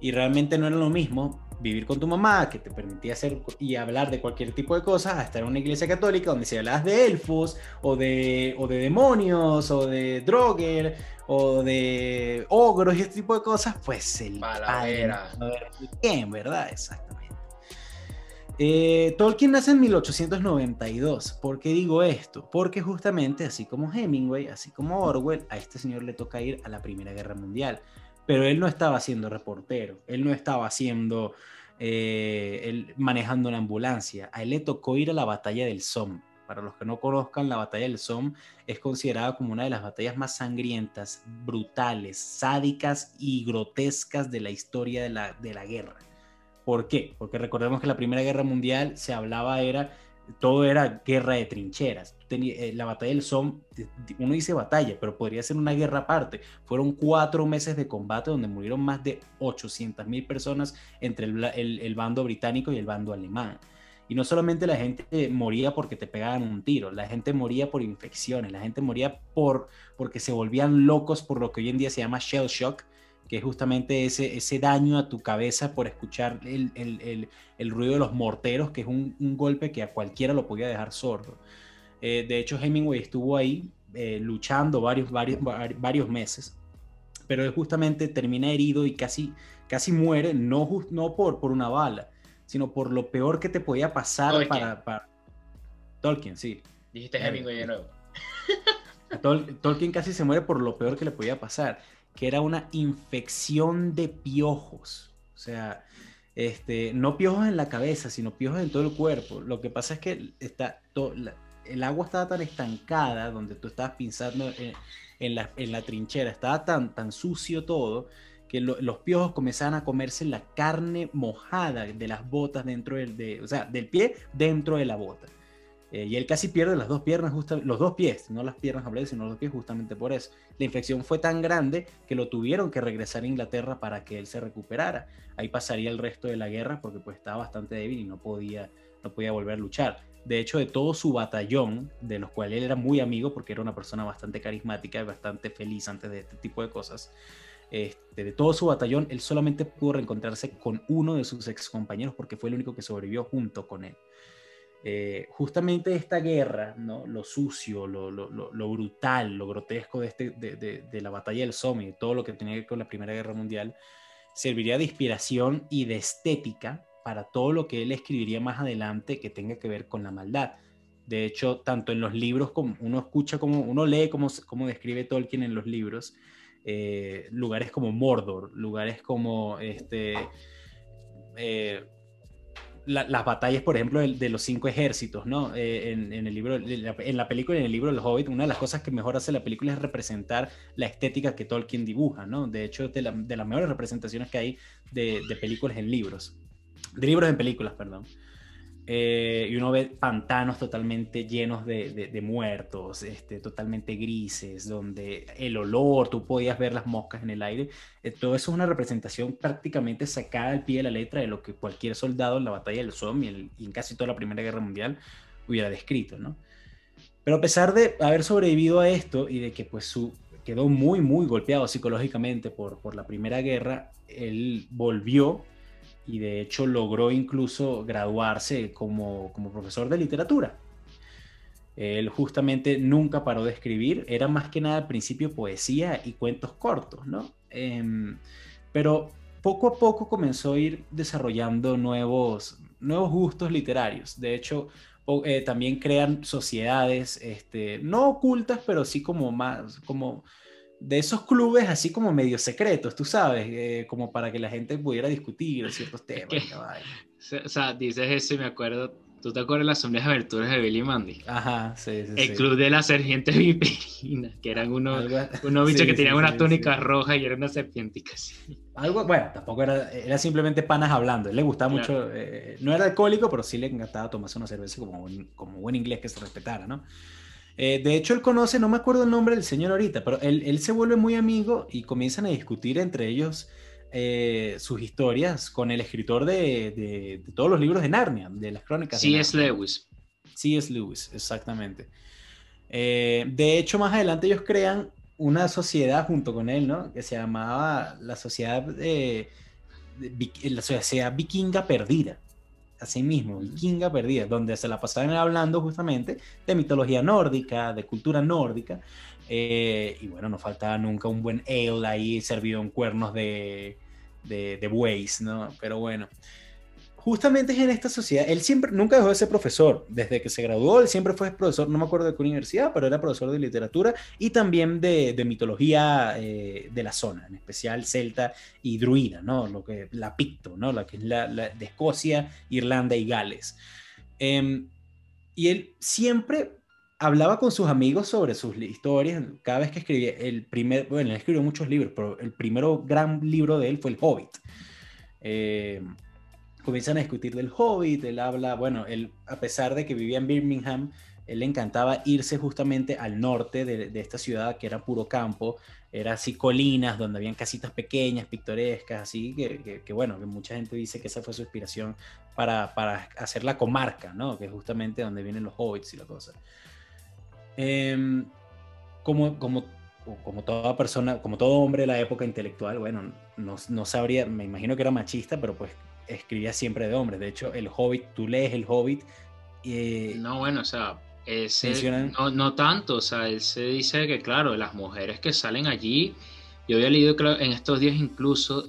y realmente no era lo mismo vivir con tu mamá, que te permitía hacer y hablar de cualquier tipo de cosas, a estar en una iglesia católica donde si hablabas de elfos, o de demonios, o de droger, o de ogros y este tipo de cosas, pues el Paladera. Padre bien, ¿verdad? Exactamente. Tolkien nace en 1892. ¿Por qué digo esto? Porque justamente, así como Hemingway, así como Orwell, a este señor le toca ir a la Primera Guerra Mundial. Pero él no estaba siendo reportero, él no estaba siendo manejando una ambulancia. A él le tocó ir a la batalla del Somme. Para los que no conozcan, la batalla del Somme es considerada como una de las batallas más sangrientas, brutales, sádicas y grotescas de la historia de la guerra. ¿Por qué? Porque recordemos que la Primera Guerra Mundial se hablaba, todo era guerra de trincheras. La batalla del Somme, uno dice batalla, pero podría ser una guerra aparte. Fueron 4 meses de combate donde murieron más de 800.000 personas entre el bando británico y el bando alemán. Y no solamente la gente moría porque te pegaban un tiro, la gente moría por infecciones, la gente moría porque se volvían locos por lo que hoy en día se llama shell shock, que es justamente ese daño a tu cabeza por escuchar el ruido de los morteros, que es un golpe que a cualquiera lo podía dejar sordo. De hecho, Hemingway estuvo ahí luchando varios meses, pero él justamente termina herido y casi muere, no por una bala, sino por lo peor que te podía pasar. Tolkien. Para Tolkien, sí. Dijiste Hemingway de nuevo. Tolkien casi se muere por lo peor que le podía pasar, que era una infección de piojos. O sea, no piojos en la cabeza, sino piojos en todo el cuerpo. Lo que pasa es que el agua estaba tan estancada, donde tú estabas pinzando en la trinchera, estaba tan sucio todo, que los piojos comenzaban a comerse la carne mojada de las botas dentro del pie dentro de la bota. Y él casi pierde las dos piernas, los dos pies, no las piernas, sino los dos pies, justamente por eso. La infección fue tan grande que lo tuvieron que regresar a Inglaterra para que él se recuperara. Ahí pasaría el resto de la guerra porque pues estaba bastante débil y no podía volver a luchar. De hecho, de todo su batallón, de los cuales él era muy amigo porque era una persona bastante carismática y bastante feliz antes de este tipo de cosas, de todo su batallón, él solamente pudo reencontrarse con uno de sus excompañeros porque fue el único que sobrevivió junto con él. Justamente esta guerra, ¿no? Lo sucio, lo brutal, lo grotesco de la batalla del Somme y todo lo que tenía que ver con la Primera Guerra Mundial, serviría de inspiración y de estética para todo lo que él escribiría más adelante que tenga que ver con la maldad. De hecho, tanto en los libros como uno escucha, como uno lee cómo describe Tolkien en los libros, lugares como Mordor, lugares como las batallas, por ejemplo, de los 5 ejércitos, ¿no? En el libro, en la película y en el libro El Hobbit, una de las cosas que mejor hace la película es representar la estética que Tolkien dibuja, ¿no? De hecho, de las mejores representaciones que hay de películas en libros. De libros en películas, perdón. Y uno ve pantanos totalmente llenos de muertos, totalmente grises, donde el olor, tú podías ver las moscas en el aire. Todo eso es una representación prácticamente sacada al pie de la letra de lo que cualquier soldado en la batalla del Somme y en casi toda la Primera Guerra Mundial hubiera descrito, ¿no? Pero a pesar de haber sobrevivido a esto y de que pues quedó muy, muy golpeado psicológicamente por la Primera Guerra, él volvió. Y de hecho logró incluso graduarse como profesor de literatura. Él justamente nunca paró de escribir, era más que nada al principio poesía y cuentos cortos, ¿no? Pero poco a poco comenzó a ir desarrollando nuevos gustos literarios. De hecho, también crean sociedades, no ocultas, pero sí como más, como de esos clubes así como medio secretos, tú sabes, como para que la gente pudiera discutir ciertos temas. O sea, dices eso y me acuerdo, ¿tú te acuerdas de las sombrías aberturas de Billy Mandy? Ajá, sí, sí. El club de las serpientes viperinas, que eran unos bichos que tenían unas túnicas rojas y eran unas serpientes. Algo, bueno, tampoco era simplemente panas hablando. Él le gustaba mucho, no era alcohólico, pero sí le encantaba tomarse una cerveza como buen inglés que se respetara, ¿no? De hecho, él conoce, no me acuerdo el nombre del señor ahorita, pero él se vuelve muy amigo y comienzan a discutir entre ellos sus historias con el escritor de todos los libros de Narnia, de las crónicas. C.S. Lewis. C.S. Lewis, exactamente. De hecho, más adelante ellos crean una sociedad junto con él, ¿no? Que se llamaba la sociedad vikinga perdida. Así mismo, vikinga perdida, donde se la pasaban hablando justamente de mitología nórdica, de cultura nórdica. Y bueno, no faltaba nunca un buen ale ahí servido en cuernos de bueyes, ¿no? Pero bueno, justamente es en esta sociedad, él nunca dejó de ser profesor, desde que se graduó, él siempre fue profesor, no me acuerdo de qué universidad, pero era profesor de literatura y también de mitología de la zona, en especial celta y druida, ¿no? La Picto, ¿no? La que es la de Escocia, Irlanda y Gales. Y él siempre hablaba con sus amigos sobre sus historias. Cada vez que escribía, bueno, él escribió muchos libros, pero el primero gran libro de él fue El Hobbit. Comienzan a discutir del Hobbit, él habla, bueno, él, a pesar de que vivía en Birmingham, él le encantaba irse justamente al norte de esta ciudad que era puro campo, era así colinas donde habían casitas pequeñas, pintorescas, así que bueno, que mucha gente dice que esa fue su inspiración para hacer la comarca, ¿no? Que es justamente donde vienen los hobbits y la cosa. Como toda persona, como todo hombre de la época intelectual, bueno, no sabría, me imagino que era machista, pero pues escribía siempre de hombres. De hecho, El Hobbit, tú lees El Hobbit. No, bueno, o sea, no tanto, o sea, él se dice que, claro, las mujeres que salen allí, yo había leído en estos días incluso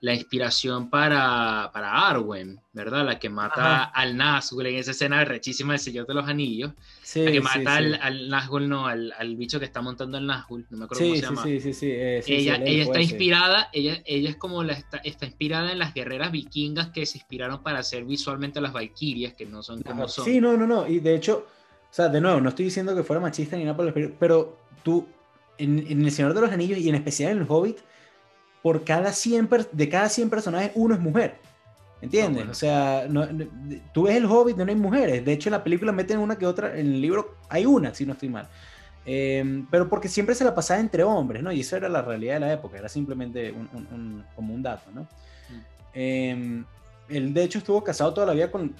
la inspiración para Arwen, ¿verdad? La que mata, ajá, al Nazgûl en esa escena rechísima del Señor de los Anillos. Sí, la que mata al Nazgûl, no, al bicho que está montando al Nazgûl, no me acuerdo cómo se llama. Sí. Ella está inspirada, ella es como está inspirada en las guerreras vikingas que se inspiraron para hacer visualmente a las valquirias, que no son como son. Sí, no, y de hecho, o sea, de nuevo, no estoy diciendo que fuera machista ni nada por el espíritu, pero tú, en El Señor de los Anillos y en especial en El Hobbit, de cada 100 personajes, uno es mujer. ¿Entiendes? No, bueno. O sea, tú ves El Hobbit, no hay mujeres. De hecho, en la película meten una que otra. En el libro hay una, si no estoy mal. Pero porque siempre se la pasaba entre hombres, ¿no? Y eso era la realidad de la época. Era simplemente como un dato, ¿no? Mm. Él, de hecho, estuvo casado toda la vida con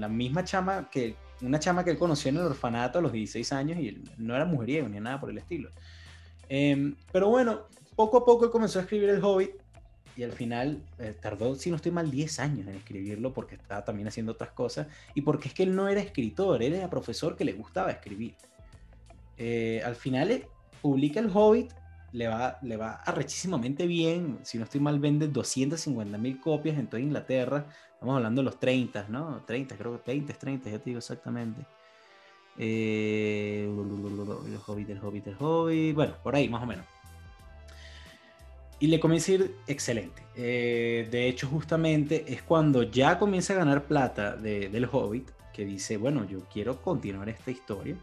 la misma chama, una chama que él conoció en el orfanato a los 16 años y él no era mujeriego ni nada por el estilo. Pero bueno, poco a poco él comenzó a escribir El Hobbit y al final tardó, si no estoy mal, 10 años en escribirlo porque estaba también haciendo otras cosas y porque es que él no era escritor, él era profesor que le gustaba escribir. Al final publica El Hobbit, le va arrechísimamente bien, si no estoy mal vende 250.000 copias en toda Inglaterra, estamos hablando de los 30, ¿no? 30, creo que 30, ya te digo exactamente. El Hobbit, bueno, por ahí más o menos. Y le comienza a ir excelente. De hecho, justamente es cuando ya comienza a ganar plata del Hobbit, que dice, bueno, yo quiero continuar esta historia.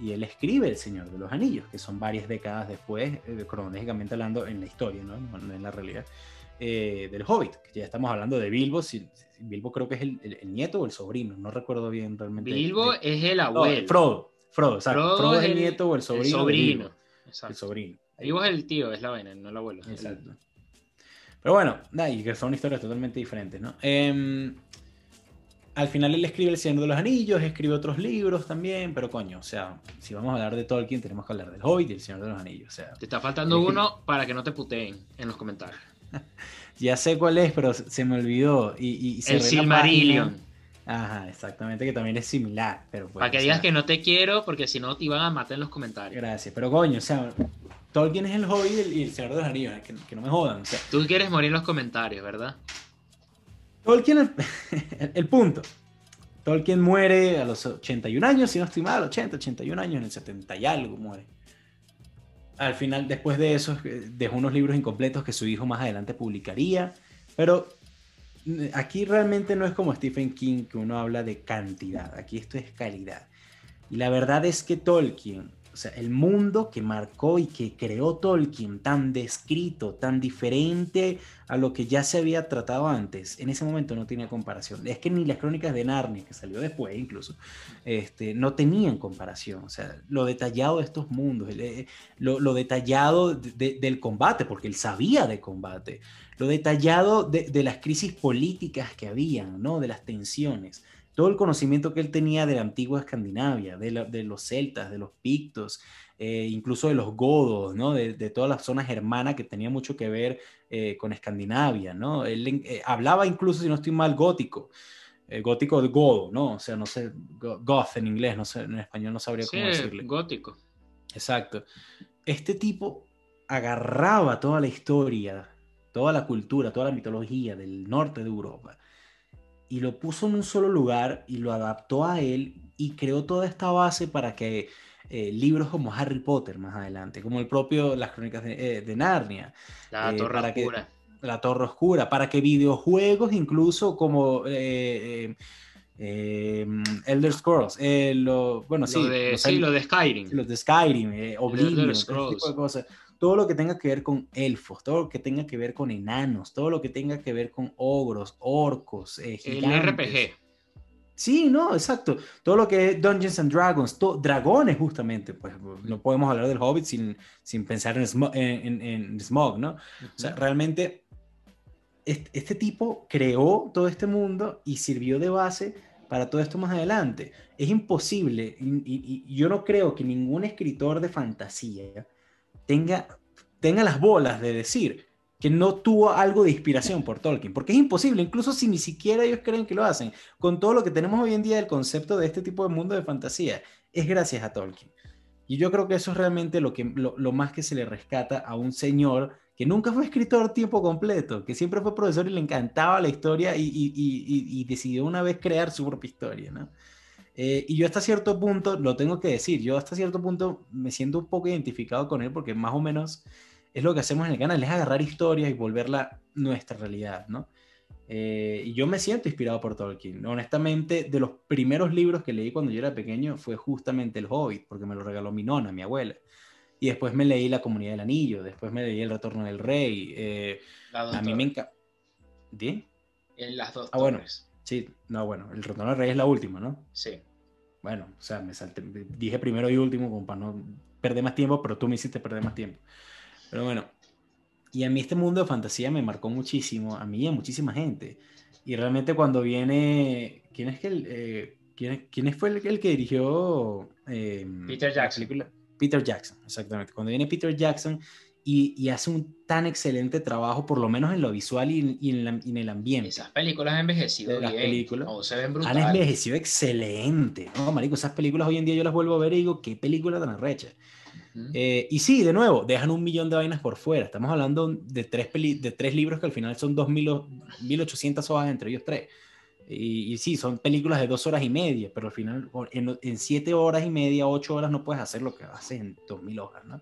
Y él escribe El Señor de los Anillos, que son varias décadas después, cronológicamente hablando, en la historia, ¿no? No en la realidad, del Hobbit. Que ya estamos hablando de Bilbo. Bilbo creo que es el nieto o el sobrino, no recuerdo bien realmente. Bilbo es el abuelo. No, Frodo, exacto. Frodo es el nieto o el sobrino. El sobrino. Bilbo es el tío, es la vaina, no el abuelo. Exacto. Pero bueno, y que son historias totalmente diferentes, ¿no? Al final él escribe El Señor de los Anillos, escribe otros libros también, pero coño, o sea, si vamos a hablar de Tolkien, tenemos que hablar del Hobbit y El Señor de los Anillos. O sea, te está faltando uno para que no te puteen en los comentarios. Ya sé cuál es, pero se me olvidó. Y el Silmarillion. Ajá, exactamente, que también es similar. Pero pues, para que digas que no te quiero, porque si no te iban a matar en los comentarios. Gracias, pero coño, o sea, Tolkien es el Hobbit y el Señor de los Anillos, que no me jodan. O sea, tú quieres morir en los comentarios, ¿verdad? Tolkien, el punto. Tolkien muere a los 81 años, si no estoy mal, 80, 81 años, en el 70 y algo muere. Al final, después de eso, dejó unos libros incompletos que su hijo más adelante publicaría, pero aquí realmente no es como Stephen King, que uno habla de cantidad, aquí esto es calidad. Y la verdad es que Tolkien, o sea, el mundo que marcó y que creó Tolkien, tan descrito, tan diferente a lo que ya se había tratado antes, en ese momento no tenía comparación. Es que ni las Crónicas de Narnia, que salió después incluso, no tenían comparación. O sea, lo detallado de estos mundos, lo detallado del combate, porque él sabía de combate, lo detallado de las crisis políticas que habían, ¿no? De las tensiones. Todo el conocimiento que él tenía de la antigua Escandinavia, de los celtas, de los pictos, incluso de los godos, ¿no? De todas las zonas hermanas que tenía mucho que ver con Escandinavia, ¿no? Él hablaba incluso, si no estoy mal, gótico. Gótico de godo, ¿no? O sea, no sé, goth en inglés, no sé, en español no sabría cómo decirle. Gótico. Exacto. Este tipo agarraba toda la historia, toda la cultura, toda la mitología del norte de Europa, y lo puso en un solo lugar y lo adaptó a él y creó toda esta base para que libros como Harry Potter más adelante, como el propio Las Crónicas de Narnia. La Torre Oscura. La Torre Oscura, para que videojuegos incluso como Elder Scrolls, lo de Skyrim. Los de Skyrim, Oblivion, todo tipo de cosas. Todo lo que tenga que ver con elfos, todo lo que tenga que ver con enanos, todo lo que tenga que ver con ogros, orcos, gigantes. El RPG. Sí, no, exacto. Todo lo que es Dungeons and Dragons, dragones justamente, pues no podemos hablar del Hobbit sin pensar en Smaug, ¿no? Uh-huh. O sea, realmente este tipo creó todo este mundo y sirvió de base para todo esto más adelante. Es imposible, y yo no creo que ningún escritor de fantasía tenga las bolas de decir que no tuvo algo de inspiración por Tolkien, porque es imposible, incluso si ni siquiera ellos creen que lo hacen, con todo lo que tenemos hoy en día del concepto de este tipo de mundo de fantasía, es gracias a Tolkien. Y yo creo que eso es realmente lo más que se le rescata a un señor que nunca fue escritor tiempo completo, que siempre fue profesor y le encantaba la historia y decidió una vez crear su propia historia, ¿no? Y yo hasta cierto punto, lo tengo que decir, yo hasta cierto punto me siento un poco identificado con él, porque más o menos es lo que hacemos en el canal, es agarrar historias y volverla nuestra realidad, ¿no? Y yo me siento inspirado por Tolkien. Honestamente, de los primeros libros que leí cuando yo era pequeño fue justamente El Hobbit, porque me lo regaló mi nona, mi abuela. Y después me leí La Comunidad del Anillo, después me leí El Retorno del Rey. A mí me encanta. ¿Bien? En las dos. Ah, bueno. Sí, no, bueno, El Retorno del Rey es la última, ¿no? Sí. Bueno, o sea, me salté, dije primero y último como para no perder más tiempo, pero tú me hiciste perder más tiempo. Pero bueno, y a mí este mundo de fantasía me marcó muchísimo, a mí y a muchísima gente. Y realmente cuando viene, ¿quién fue el que dirigió? Peter Jackson. La película? Peter Jackson, exactamente. Cuando viene Peter Jackson y hace un tan excelente trabajo, por lo menos en lo visual y en el ambiente. Esas películas han envejecido bien. Las películas se ven brutal. Han envejecido excelente, ¿no, marico? Esas películas hoy en día yo las vuelvo a ver y digo, qué película tan arrecha. Uh-huh. Y sí, de nuevo, dejan 1.000.000 de vainas por fuera. Estamos hablando de tres libros que al final son 2.800 hojas entre ellos tres. Y sí, son películas de 2 horas y media, pero al final en 7 horas y media, 8 horas no puedes hacer lo que haces en 2.000 hojas, ¿no?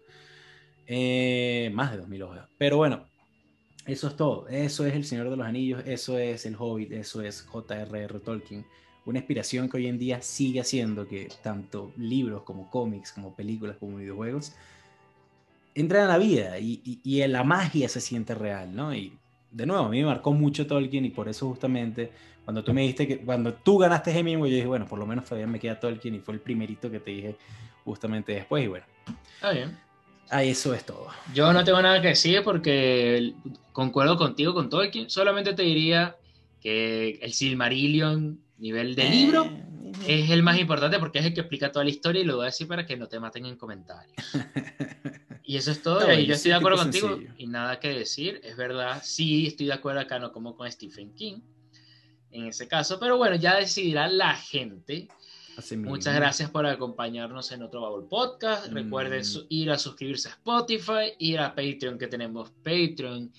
Más de 2.000 hojas. Pero bueno, eso es todo. Eso es El Señor de los Anillos, eso es El Hobbit, eso es J.R.R. Tolkien. Una inspiración que hoy en día sigue haciendo que tanto libros como cómics, como películas, como videojuegos, entran a la vida y la magia se siente real, ¿no? Y de nuevo, a mí me marcó mucho Tolkien y por eso justamente cuando tú me dijiste que cuando tú ganaste Hemingway, yo dije, bueno, por lo menos todavía me queda Tolkien y fue el primerito que te dije justamente después y bueno. Está bien. Ahí eso es todo. Yo no tengo nada que decir porque concuerdo contigo con Tolkien, solamente te diría que el Silmarillion nivel de libro es el más importante porque es el que explica toda la historia y lo voy a decir para que no te maten en comentarios. Y eso es todo. Yo estoy de acuerdo contigo y nada que decir. Es verdad, sí estoy de acuerdo acá, no como con Stephen King en ese caso, pero bueno, ya decidirá la gente Muchas gracias por acompañarnos en otro Baúl Podcast. Recuerden ir a suscribirse a Spotify, ir a Patreon, que tenemos Patreon.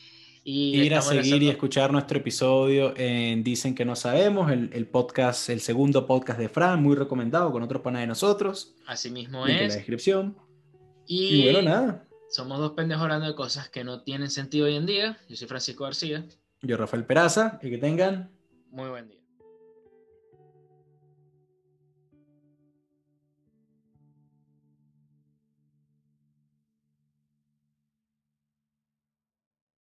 Y ir a seguir y escuchar nuestro episodio en Dicen que no sabemos, el podcast, el segundo podcast de Fran, muy recomendado, con otro pana de nosotros. Así mismo es. En la descripción. Y bueno, nada. Somos dos pendejos hablando de cosas que no tienen sentido hoy en día. Yo soy Francisco García. Yo Rafael Peraza. Y que tengan muy buen día.